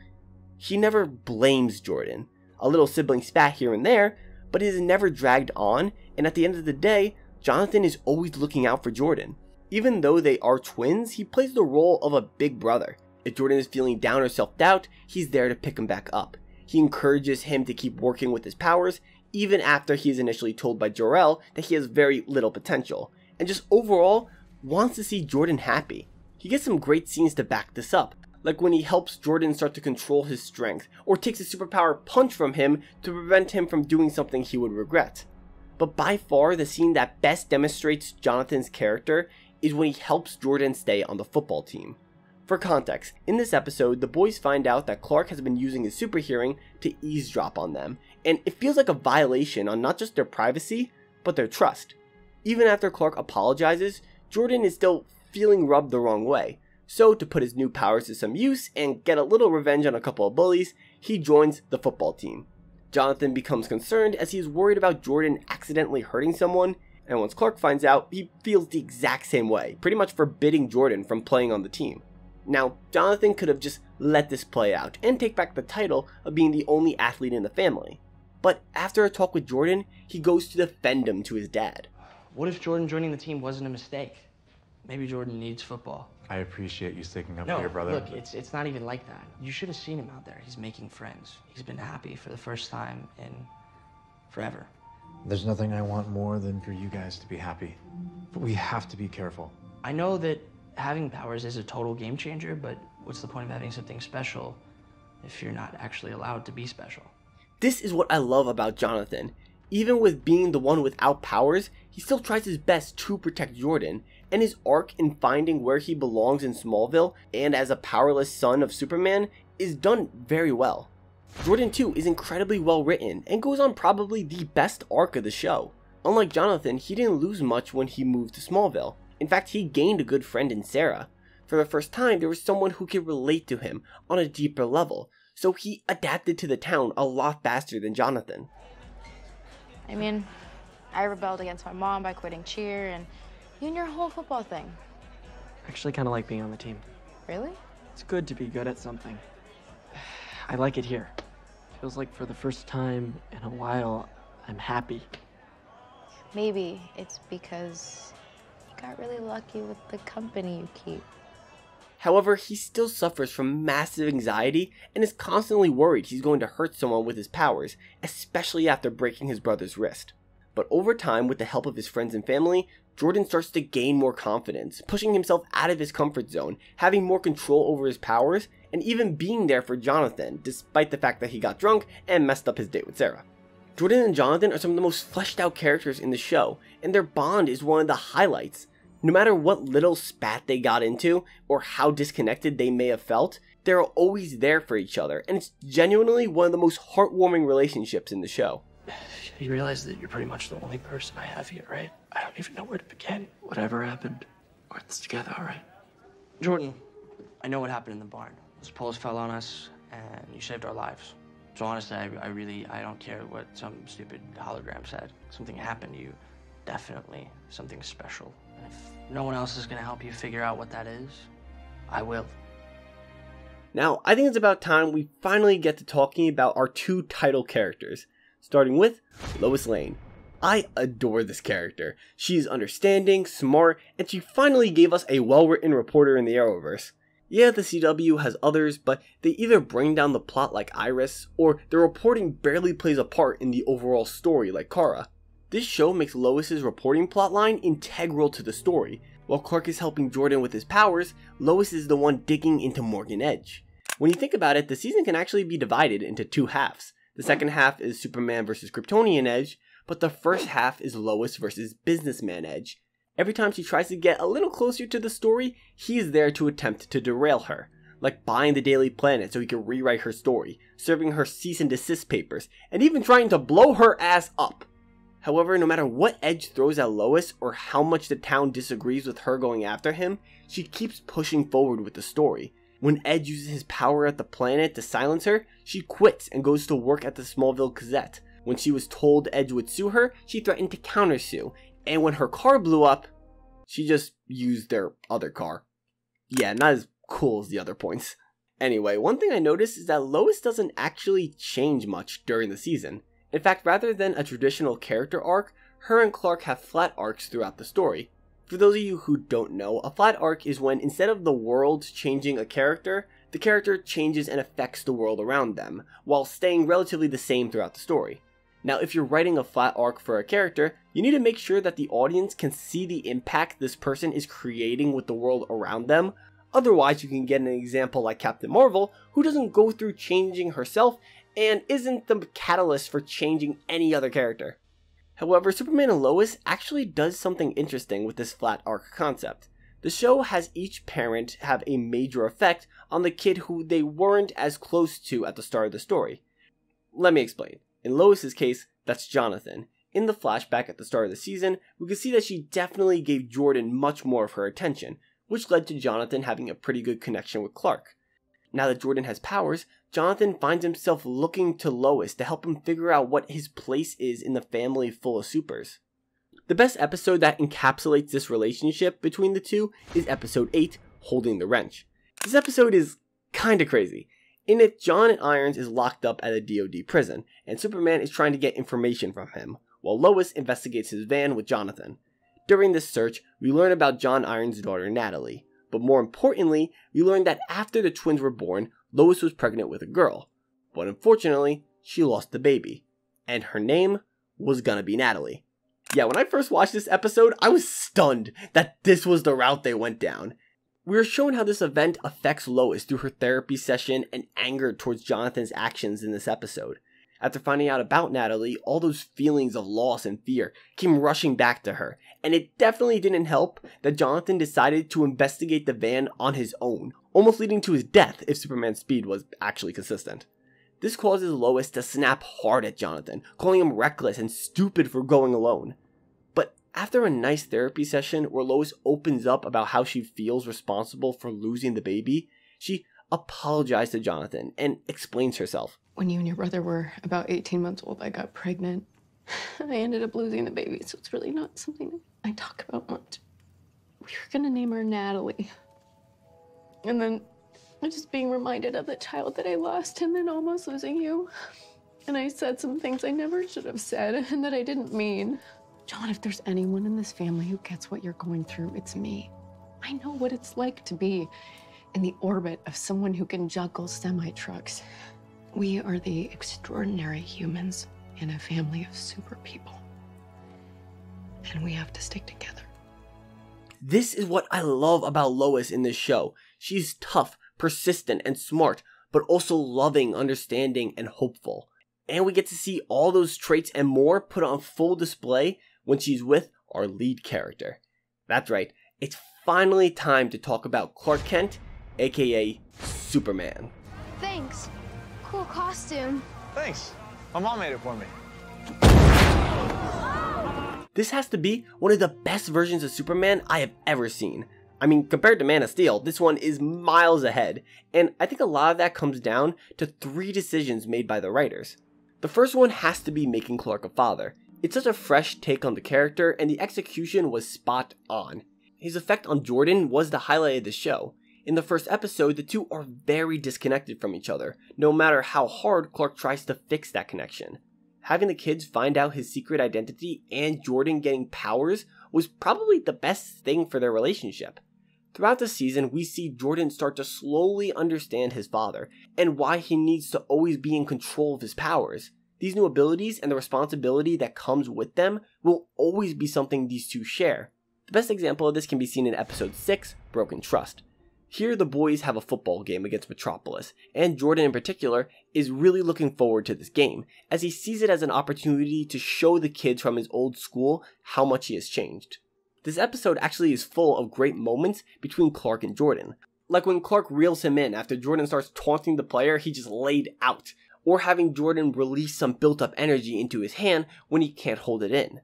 he never blames Jordan. A little sibling spat here and there, but it is never dragged on, and at the end of the day, Jonathan is always looking out for Jordan. Even though they are twins, he plays the role of a big brother. If Jordan is feeling down or self-doubt, he's there to pick him back up. He encourages him to keep working with his powers, even after he is initially told by Jor-El that he has very little potential, and just overall wants to see Jordan happy. He gets some great scenes to back this up, like when he helps Jordan start to control his strength, or takes a superpower punch from him to prevent him from doing something he would regret. But by far, the scene that best demonstrates Jonathan's character is when he helps Jordan stay on the football team. For context, in this episode, the boys find out that Clark has been using his super hearing to eavesdrop on them, and it feels like a violation on not just their privacy, but their trust. Even after Clark apologizes, Jordan is still feeling rubbed the wrong way. So, to put his new powers to some use and get a little revenge on a couple of bullies, he joins the football team. Jonathan becomes concerned as he is worried about Jordan accidentally hurting someone, and once Clark finds out, he feels the exact same way, pretty much forbidding Jordan from playing on the team. Now, Jonathan could have just let this play out and take back the title of being the only athlete in the family. But after a talk with Jordan, he goes to defend him to his dad. What if Jordan joining the team wasn't a mistake? Maybe Jordan needs football. I appreciate you sticking up for your brother. Look, it's not even like that. You should have seen him out there. He's making friends. He's been happy for the first time in forever. There's nothing I want more than for you guys to be happy. But we have to be careful. I know that having powers is a total game changer, but what's the point of having something special if you're not actually allowed to be special? This is what I love about Jonathan. Even with being the one without powers, he still tries his best to protect Jordan, and his arc in finding where he belongs in Smallville and as a powerless son of Superman is done very well. Jordan too is incredibly well written and goes on probably the best arc of the show. Unlike Jonathan, he didn't lose much when he moved to Smallville. In fact, he gained a good friend in Sarah. For the first time, there was someone who could relate to him on a deeper level, so he adapted to the town a lot faster than Jonathan. I mean, I rebelled against my mom by quitting cheer, and you and your whole football thing. Actually, kind of like being on the team. Really? It's good to be good at something. I like it here. Feels like for the first time in a while, I'm happy. Maybe it's because you got really lucky with the company you keep. However, he still suffers from massive anxiety and is constantly worried he's going to hurt someone with his powers, especially after breaking his brother's wrist. But over time, with the help of his friends and family, Jordan starts to gain more confidence, pushing himself out of his comfort zone, having more control over his powers, and even being there for Jonathan, despite the fact that he got drunk and messed up his date with Sarah. Jordan and Jonathan are some of the most fleshed out characters in the show, and their bond is one of the highlights. No matter what little spat they got into, or how disconnected they may have felt, they're always there for each other, and it's genuinely one of the most heartwarming relationships in the show. You realize that you're pretty much the only person I have here, right? I don't even know where to begin. Whatever happened, we're in this together, all right? Jordan, I know what happened in the barn. This pulse fell on us, and you saved our lives. So honestly, I don't care what some stupid hologram said. Something happened to you. Definitely something special. And if no one else is going to help you figure out what that is, I will. Now, I think it's about time we finally get to talking about our two title characters, starting with Lois Lane. I adore this character. She is understanding, smart, and she finally gave us a well-written reporter in the Arrowverse. Yeah, the CW has others, but they either bring down the plot like Iris, or their reporting barely plays a part in the overall story like Kara. This show makes Lois's reporting plotline integral to the story. While Clark is helping Jordan with his powers, Lois is the one digging into Morgan Edge. When you think about it, the season can actually be divided into two halves. The second half is Superman versus Kryptonian Edge, but the first half is Lois versus Businessman Edge. Every time she tries to get a little closer to the story, he is there to attempt to derail her, like buying the Daily Planet so he can rewrite her story, serving her cease and desist papers, and even trying to blow her ass up. However, no matter what Edge throws at Lois or how much the town disagrees with her going after him, she keeps pushing forward with the story. When Edge uses his power at the planet to silence her, she quits and goes to work at the Smallville Gazette. When she was told Edge would sue her, she threatened to countersue. And when her car blew up, she just used their other car. Yeah, not as cool as the other points. Anyway, one thing I noticed is that Lois doesn't actually change much during the season. In fact, rather than a traditional character arc, her and Clark have flat arcs throughout the story. For those of you who don't know, a flat arc is when instead of the world changing a character, the character changes and affects the world around them, while staying relatively the same throughout the story. Now, if you're writing a flat arc for a character, you need to make sure that the audience can see the impact this person is creating with the world around them. Otherwise, you can get an example like Captain Marvel, who doesn't go through changing herself and isn't the catalyst for changing any other character. However, Superman and Lois actually does something interesting with this flat arc concept. The show has each parent have a major effect on the kid who they weren't as close to at the start of the story. Let me explain. In Lois's case, that's Jonathan. In the flashback at the start of the season, we can see that she definitely gave Jordan much more of her attention, which led to Jonathan having a pretty good connection with Clark. Now that Jordan has powers, Jonathan finds himself looking to Lois to help him figure out what his place is in the family full of supers. The best episode that encapsulates this relationship between the two is episode 8, Holding the Wrench. This episode is kinda crazy. In it, John and Irons is locked up at a DoD prison, and Superman is trying to get information from him, while Lois investigates his van with Jonathan. During this search, we learn about John Irons' daughter Natalie, but more importantly, we learn that after the twins were born, Lois was pregnant with a girl, but unfortunately, she lost the baby, and her name was gonna be Natalie. Yeah, when I first watched this episode, I was stunned that this was the route they went down. We are shown how this event affects Lois through her therapy session and anger towards Jonathan's actions in this episode. After finding out about Natalie, all those feelings of loss and fear came rushing back to her, and it definitely didn't help that Jonathan decided to investigate the van on his own, almost leading to his death if Superman's speed was actually consistent. This causes Lois to snap hard at Jonathan, calling him reckless and stupid for going alone. But after a nice therapy session where Lois opens up about how she feels responsible for losing the baby, she apologizes to Jonathan and explains herself. When you and your brother were about 18 months old, I got pregnant. I ended up losing the baby, so it's really not something I talk about much. We were gonna name her Natalie. And then I'm just being reminded of the child that I lost and then almost losing you. And I said some things I never should have said and that I didn't mean. John, if there's anyone in this family who gets what you're going through, it's me. I know what it's like to be in the orbit of someone who can juggle semi-trucks. We are the extraordinary humans in a family of super people, and we have to stick together. This is what I love about Lois in this show. She's tough, persistent, and smart, but also loving, understanding, and hopeful. And we get to see all those traits and more put on full display when she's with our lead character. That's right, it's finally time to talk about Clark Kent, aka Superman. Thanks. Cool costume. Thanks. My mom made it for me. This has to be one of the best versions of Superman I have ever seen. I mean, compared to Man of Steel, this one is miles ahead, and I think a lot of that comes down to three decisions made by the writers. The first one has to be making Clark a father. It's such a fresh take on the character, and the execution was spot on. His effect on Jordan was the highlight of the show. In the first episode, the two are very disconnected from each other, no matter how hard Clark tries to fix that connection. Having the kids find out his secret identity and Jordan getting powers was probably the best thing for their relationship. Throughout the season, we see Jordan start to slowly understand his father, and why he needs to always be in control of his powers. These new abilities and the responsibility that comes with them will always be something these two share. The best example of this can be seen in episode 6, Broken Trust. Here the boys have a football game against Metropolis, and Jordan in particular is really looking forward to this game, as he sees it as an opportunity to show the kids from his old school how much he has changed. This episode actually is full of great moments between Clark and Jordan, like when Clark reels him in after Jordan starts taunting the player he just laid out, or having Jordan release some built-up energy into his hand when he can't hold it in.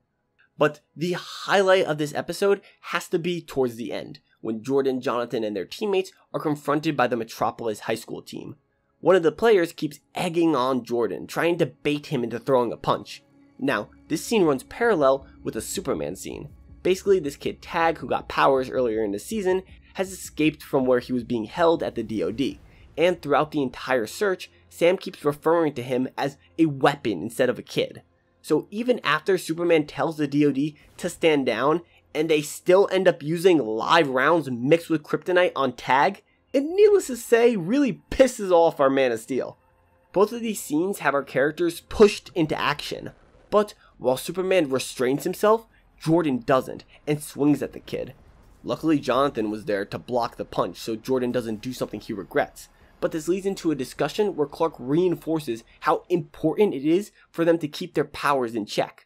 But the highlight of this episode has to be towards the end, when Jordan, Jonathan, and their teammates are confronted by the Metropolis high school team. One of the players keeps egging on Jordan, trying to bait him into throwing a punch. Now, this scene runs parallel with a Superman scene. Basically, this kid Tag, who got powers earlier in the season, has escaped from where he was being held at the DoD, and throughout the entire search, Sam keeps referring to him as a weapon instead of a kid. So even after Superman tells the DoD to stand down, and they still end up using live rounds mixed with kryptonite on Tag, it, needless to say, really pisses off our Man of Steel. Both of these scenes have our characters pushed into action, but while Superman restrains himself, Jordan doesn't, and swings at the kid. Luckily, Jonathan was there to block the punch so Jordan doesn't do something he regrets, but this leads into a discussion where Clark reinforces how important it is for them to keep their powers in check.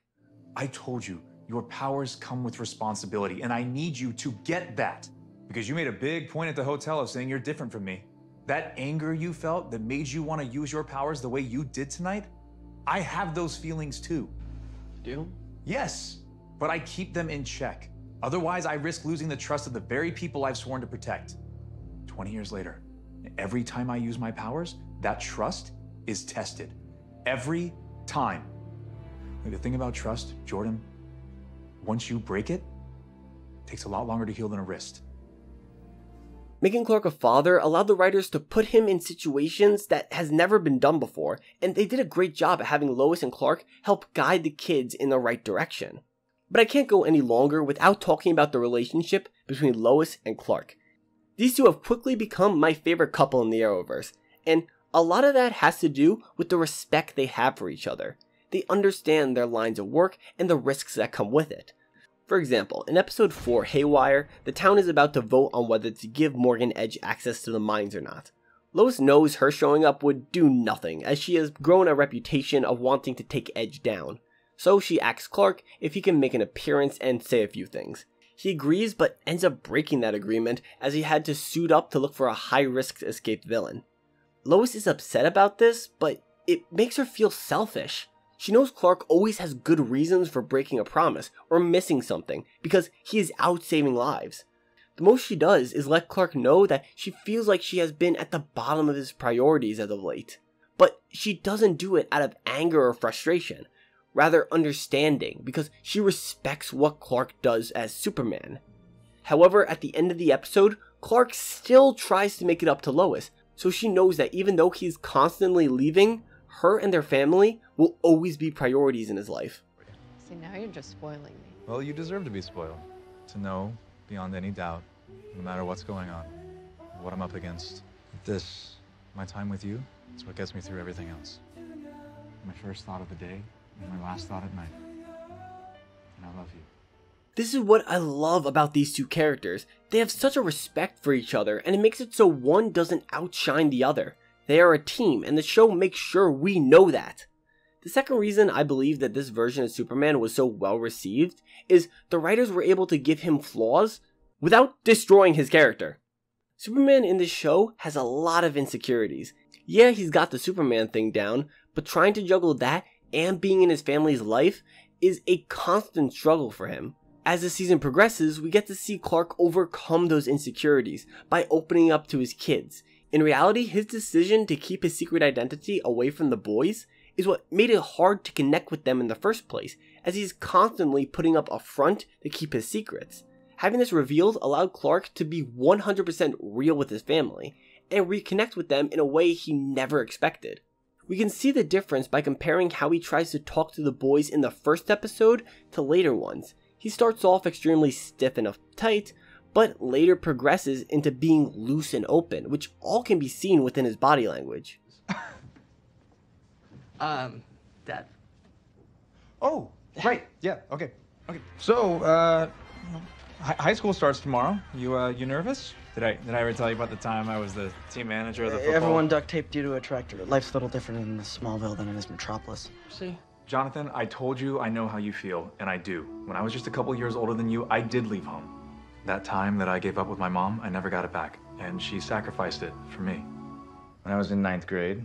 I told you, your powers come with responsibility, and I need you to get that, because you made a big point at the hotel of saying you're different from me. That anger you felt that made you want to use your powers the way you did tonight, I have those feelings too. You do? Yes. But I keep them in check. Otherwise, I risk losing the trust of the very people I've sworn to protect. 20 years later, every time I use my powers, that trust is tested. Every time. The thing about trust, Jordan, once you break it, it takes a lot longer to heal than a wrist. Making Clark a father allowed the writers to put him in situations that has never been done before, and they did a great job at having Lois and Clark help guide the kids in the right direction. But I can't go any longer without talking about the relationship between Lois and Clark. These two have quickly become my favorite couple in the Arrowverse, and a lot of that has to do with the respect they have for each other. They understand their lines of work and the risks that come with it. For example, in episode 4, Haywire, the town is about to vote on whether to give Morgan Edge access to the mines or not. Lois knows her showing up would do nothing, as she has grown a reputation of wanting to take Edge down. So she asks Clark if he can make an appearance and say a few things. He agrees, but ends up breaking that agreement as he had to suit up to look for a high-risk escaped villain. Lois is upset about this, but it makes her feel selfish. She knows Clark always has good reasons for breaking a promise or missing something because he is out saving lives. The most she does is let Clark know that she feels like she has been at the bottom of his priorities as of late. But she doesn't do it out of anger or frustration. Rather understanding, because she respects what Clark does as Superman. However, at the end of the episode, Clark still tries to make it up to Lois, so she knows that even though he's constantly leaving, her and their family will always be priorities in his life. See, now you're just spoiling me. Well, you deserve to be spoiled. To know, beyond any doubt, no matter what's going on, what I'm up against, this, my time with you, it's what gets me through everything else. My first thought of the day, my last thought at night, and I love you. This is what I love about these two characters. They have such a respect for each other, and it makes it so one doesn't outshine the other. They are a team, and the show makes sure we know that. The second reason I believe that this version of Superman was so well received is the writers were able to give him flaws without destroying his character. Superman in this show has a lot of insecurities. Yeah, he's got the Superman thing down, but trying to juggle that and being in his family's life is a constant struggle for him. As the season progresses, we get to see Clark overcome those insecurities by opening up to his kids. In reality, his decision to keep his secret identity away from the boys is what made it hard to connect with them in the first place, as he's constantly putting up a front to keep his secrets. Having this revealed allowed Clark to be 100% real with his family, and reconnect with them in a way he never expected. We can see the difference by comparing how he tries to talk to the boys in the first episode to later ones. He starts off extremely stiff and uptight, but later progresses into being loose and open, which all can be seen within his body language. Dad. Oh, right. Yeah. Okay. Okay. So, high school starts tomorrow. You nervous? Did I ever tell you about the time I was the team manager of the football? Everyone duct taped you to a tractor. Life's a little different in Smallville than it is Metropolis. See? Jonathan, I told you I know how you feel, and I do. When I was just a couple years older than you, I did leave home. That time that I gave up with my mom, I never got it back, and she sacrificed it for me. When I was in 9th grade,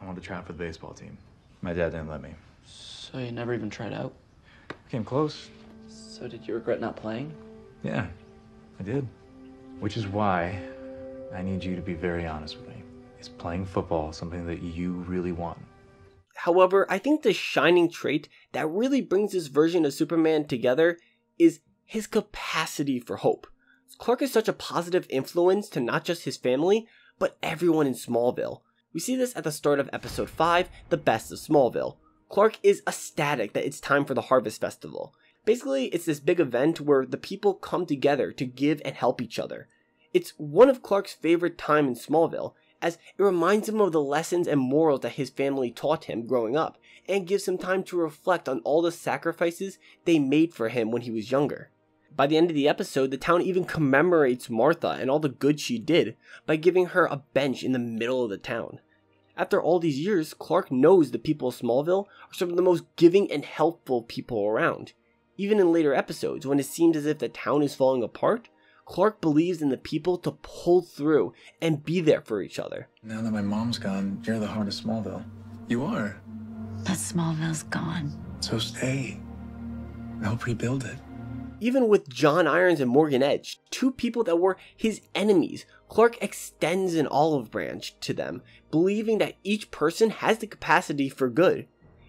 I wanted to try out for the baseball team. My dad didn't let me. So you never even tried out? Came close. So did you regret not playing? Yeah, I did. Which is why I need you to be very honest with me. Is playing football something that you really want? However, I think the shining trait that really brings this version of Superman together is his capacity for hope. Clark is such a positive influence to not just his family, but everyone in Smallville. We see this at the start of episode 5, The Best of Smallville. Clark is ecstatic that it's time for the Harvest Festival. Basically, it's this big event where the people come together to give and help each other. It's one of Clark's favorite time in Smallville, as it reminds him of the lessons and morals that his family taught him growing up, and gives him time to reflect on all the sacrifices they made for him when he was younger. By the end of the episode, the town even commemorates Martha and all the good she did by giving her a bench in the middle of the town. After all these years, Clark knows the people of Smallville are some of the most giving and helpful people around. Even in later episodes, when it seems as if the town is falling apart, Clark believes in the people to pull through and be there for each other. Now that my mom's gone, you're the heart of Smallville. You are. But Smallville's gone. So stay. And help rebuild it. Even with John Irons and Morgan Edge, two people that were his enemies, Clark extends an olive branch to them, believing that each person has the capacity for good.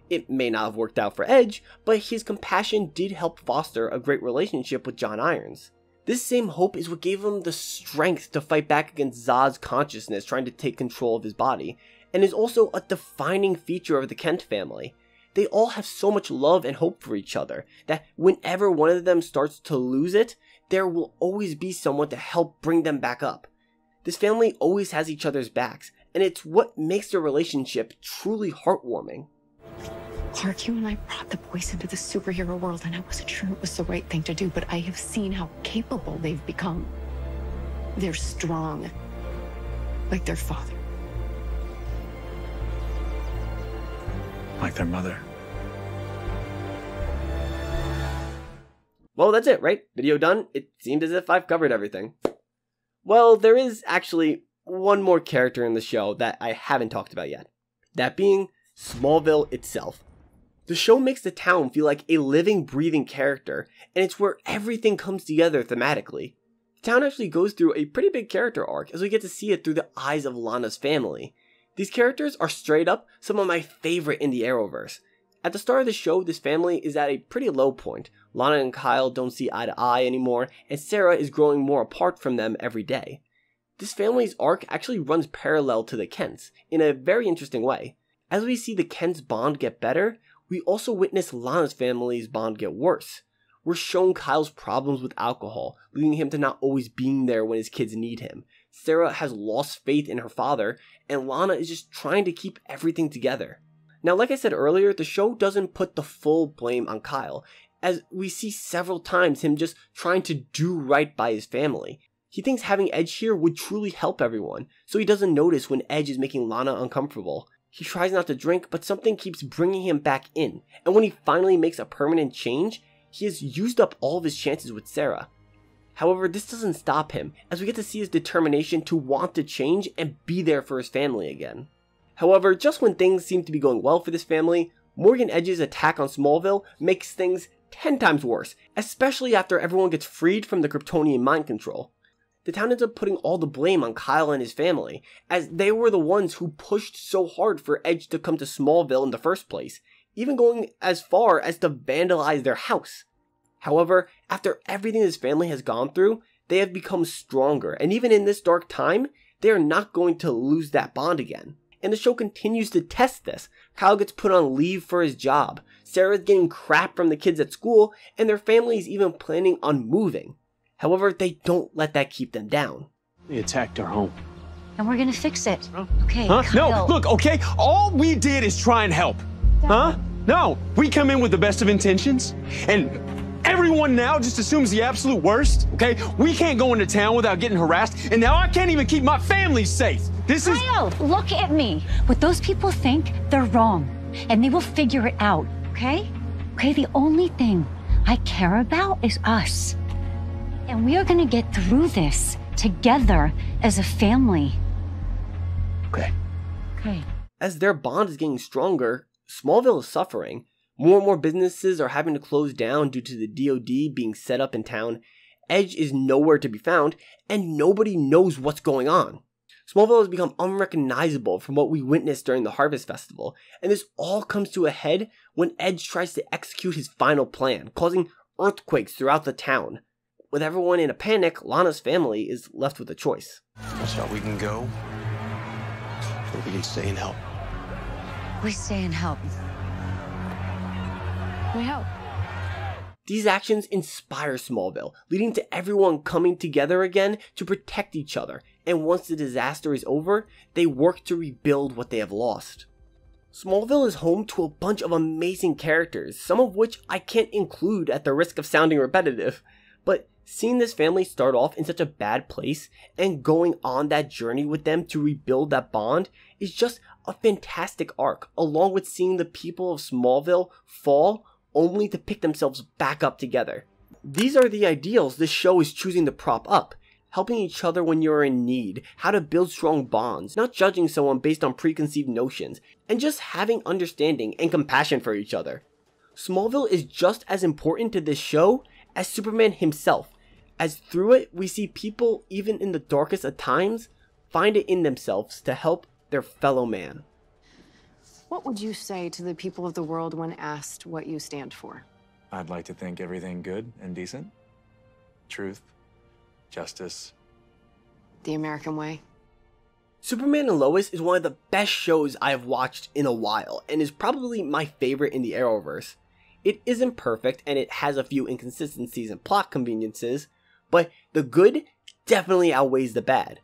It may not have worked out for Edge, but his compassion did help foster a great relationship with John Irons. This same hope is what gave him the strength to fight back against Zod's consciousness trying to take control of his body, and is also a defining feature of the Kent family. They all have so much love and hope for each other, that whenever one of them starts to lose it, there will always be someone to help bring them back up. This family always has each other's backs, and it's what makes their relationship truly heartwarming. Clark, you and I brought the boys into the superhero world, and I wasn't sure it was the right thing to do, but I have seen how capable they've become. They're strong, like their father. Like their mother. Well, that's it, right? Video done. It seemed as if I've covered everything. Well, there is actually one more character in the show that I haven't talked about yet. That being Smallville itself. The show makes the town feel like a living, breathing character, and it's where everything comes together thematically. The town actually goes through a pretty big character arc as we get to see it through the eyes of Lana's family. These characters are straight up some of my favorite in the Arrowverse. At the start of the show, this family is at a pretty low point. Lana and Kyle don't see eye to eye anymore, and Sarah is growing more apart from them every day. This family's arc actually runs parallel to the Kents in a very interesting way. As we see the Kents' bond get better, we also witness Lana's family's bond get worse. We're shown Kyle's problems with alcohol, leading him to not always being there when his kids need him. Sarah has lost faith in her father, and Lana is just trying to keep everything together. Now, like I said earlier, the show doesn't put the full blame on Kyle, as we see several times him just trying to do right by his family. He thinks having Edge here would truly help everyone, so he doesn't notice when Edge is making Lana uncomfortable. He tries not to drink, but something keeps bringing him back in, and when he finally makes a permanent change, he has used up all of his chances with Sarah. However, this doesn't stop him, as we get to see his determination to want to change and be there for his family again. However, just when things seem to be going well for this family, Morgan Edge's attack on Smallville makes things 10 times worse, especially after everyone gets freed from the Kryptonian mind control. The town ends up putting all the blame on Kyle and his family, as they were the ones who pushed so hard for Edge to come to Smallville in the first place, even going as far as to vandalize their house. However, after everything his family has gone through, they have become stronger, and even in this dark time, they are not going to lose that bond again. And the show continues to test this. Kyle gets put on leave for his job, Sarah's getting crap from the kids at school, and their family is even planning on moving. However, they don't let that keep them down. They attacked our home. And we're gonna fix it. Okay, huh? Kyle. No, look, okay? All we did is try and help. Dad. Huh? No, we come in with the best of intentions, and everyone now just assumes the absolute worst, okay? We can't go into town without getting harassed, and now I can't even keep my family safe. This is— Kyle, look at me. What those people think, they're wrong, and they will figure it out, okay? Okay, the only thing I care about is us, and we are gonna get through this together as a family. Okay. Okay. As their bond is getting stronger, Smallville is suffering. More and more businesses are having to close down due to the DoD being set up in town. Edge is nowhere to be found, and nobody knows what's going on. Smallville has become unrecognizable from what we witnessed during the Harvest Festival, and this all comes to a head when Edge tries to execute his final plan, causing earthquakes throughout the town. With everyone in a panic, Lana's family is left with a choice. That's how we can go, or we can stay and help. We stay and help. We help. These actions inspire Smallville, leading to everyone coming together again to protect each other, and once the disaster is over, they work to rebuild what they have lost. Smallville is home to a bunch of amazing characters, some of which I can't include at the risk of sounding repetitive, but seeing this family start off in such a bad place and going on that journey with them to rebuild that bond is just a fantastic arc, along with seeing the people of Smallville fall only to pick themselves back up together. These are the ideals this show is choosing to prop up. Helping each other when you're in need, how to build strong bonds, not judging someone based on preconceived notions, and just having understanding and compassion for each other. Smallville is just as important to this show as Superman himself, as through it we see people, even in the darkest of times, find it in themselves to help their fellow man. What would you say to the people of the world when asked what you stand for? I'd like to think everything good and decent. Truth, justice. The American way. Superman and Lois is one of the best shows I have watched in a while, and is probably my favorite in the Arrowverse. It isn't perfect, and it has a few inconsistencies and plot conveniences, but the good definitely outweighs the bad.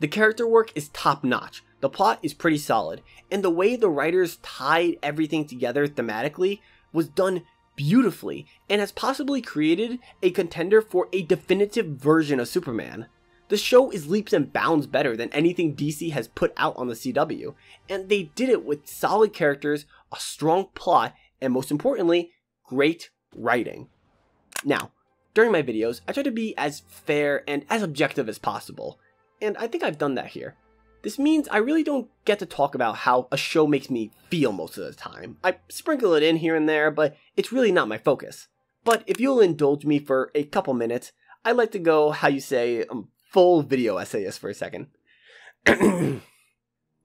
The character work is top-notch. The plot is pretty solid, and the way the writers tied everything together thematically was done beautifully and has possibly created a contender for a definitive version of Superman. The show is leaps and bounds better than anything DC has put out on the CW, and they did it with solid characters, a strong plot, and most importantly, great writing. Now, during my videos, I try to be as fair and as objective as possible, and I think I've done that here. This means I really don't get to talk about how a show makes me feel most of the time. I sprinkle it in here and there, but it's really not my focus. But if you'll indulge me for a couple minutes, I'd like to go, how you say, full video essayist for a second.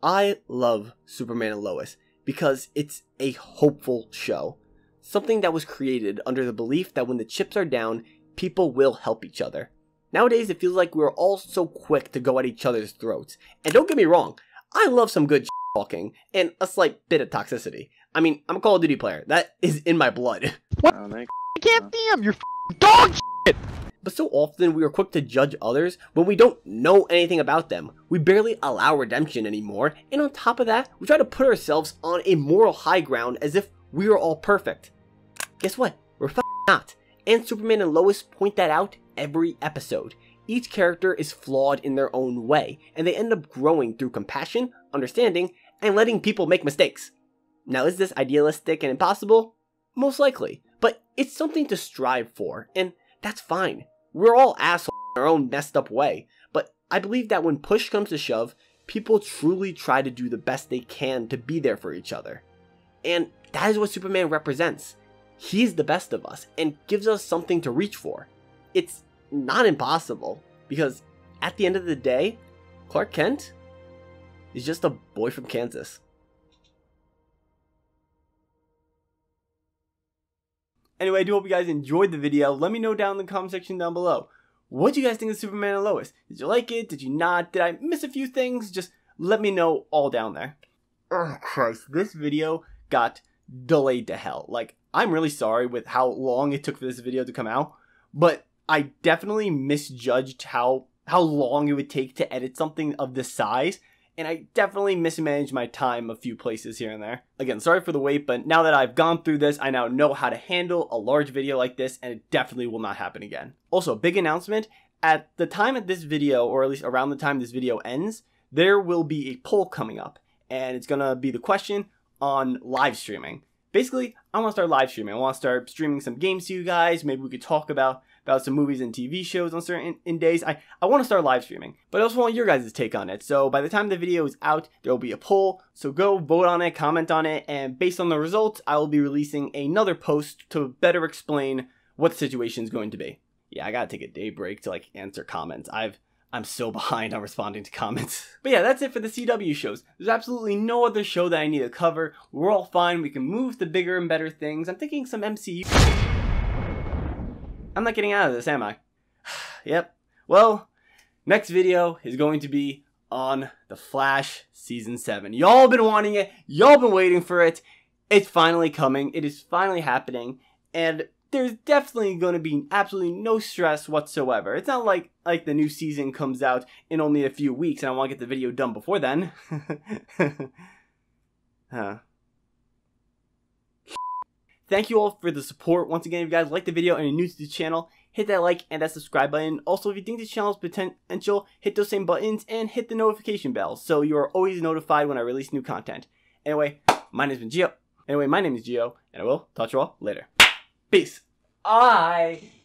I love Superman and Lois because it's a hopeful show. Something that was created under the belief that when the chips are down, people will help each other. Nowadays, it feels like we're all so quick to go at each other's throats. And don't get me wrong, I love some good shit-talking and a slight bit of toxicity. I mean, I'm a Call of Duty player. That is in my blood. What? I can't damn your dog shit! But so often, we are quick to judge others when we don't know anything about them. We barely allow redemption anymore. And on top of that, we try to put ourselves on a moral high ground as if we are all perfect. Guess what? We're not. And Superman and Lois point that out every episode. Each character is flawed in their own way, and they end up growing through compassion, understanding, and letting people make mistakes. Now, is this idealistic and impossible? Most likely, but it's something to strive for, and that's fine. We're all assholes in our own messed up way, but I believe that when push comes to shove, people truly try to do the best they can to be there for each other. And that is what Superman represents. he's the best of us and gives us something to reach for. It's not impossible, because at the end of the day, Clark Kent is just a boy from Kansas. Anyway, I do hope you guys enjoyed the video. Let me know down in the comment section down below. What do you guys think of Superman and Lois? Did you like it? Did you not? Did I miss a few things? Just let me know all down there. Oh, Christ. This video got delayed to hell. Like, I'm really sorry with how long it took for this video to come out, but I definitely misjudged how long it would take to edit something of this size, and I definitely mismanaged my time a few places here and there. Again, sorry for the wait, but now that I've gone through this, I now know how to handle a large video like this, and it definitely will not happen again. Also, big announcement, at the time of this video, or at least around the time this video ends, there will be a poll coming up, and it's gonna be the question on live streaming. Basically, I want to start live streaming. I want to start streaming some games to you guys. Maybe we could talk about some movies and TV shows on certain days. I want to start live streaming, but I also want your guys' take on it. So by the time the video is out, there will be a poll. So go vote on it, comment on it, and based on the results, I will be releasing another post to better explain what the situation is going to be. Yeah, I gotta take a day break to like answer comments. I'm so behind on responding to comments. But yeah, that's it for the CW shows. There's absolutely no other show that I need to cover. We're all fine. We can move to bigger and better things. I'm thinking some MCU. I'm not getting out of this, am I? Yep. Well, next video is going to be on The Flash Season 7. Y'all been wanting it. Y'all been waiting for it. It's finally coming. It is finally happening. And there's definitely going to be absolutely no stress whatsoever. It's not like the new season comes out in only a few weeks and I want to get the video done before then. Thank you all for the support. Once again, if you guys like the video and you're new to the channel, hit that like and that subscribe button. Also, if you think this channel's potential, hit those same buttons and hit the notification bell so you are always notified when I release new content. Anyway, my name is Gio, and I will talk to you all later. Peace. I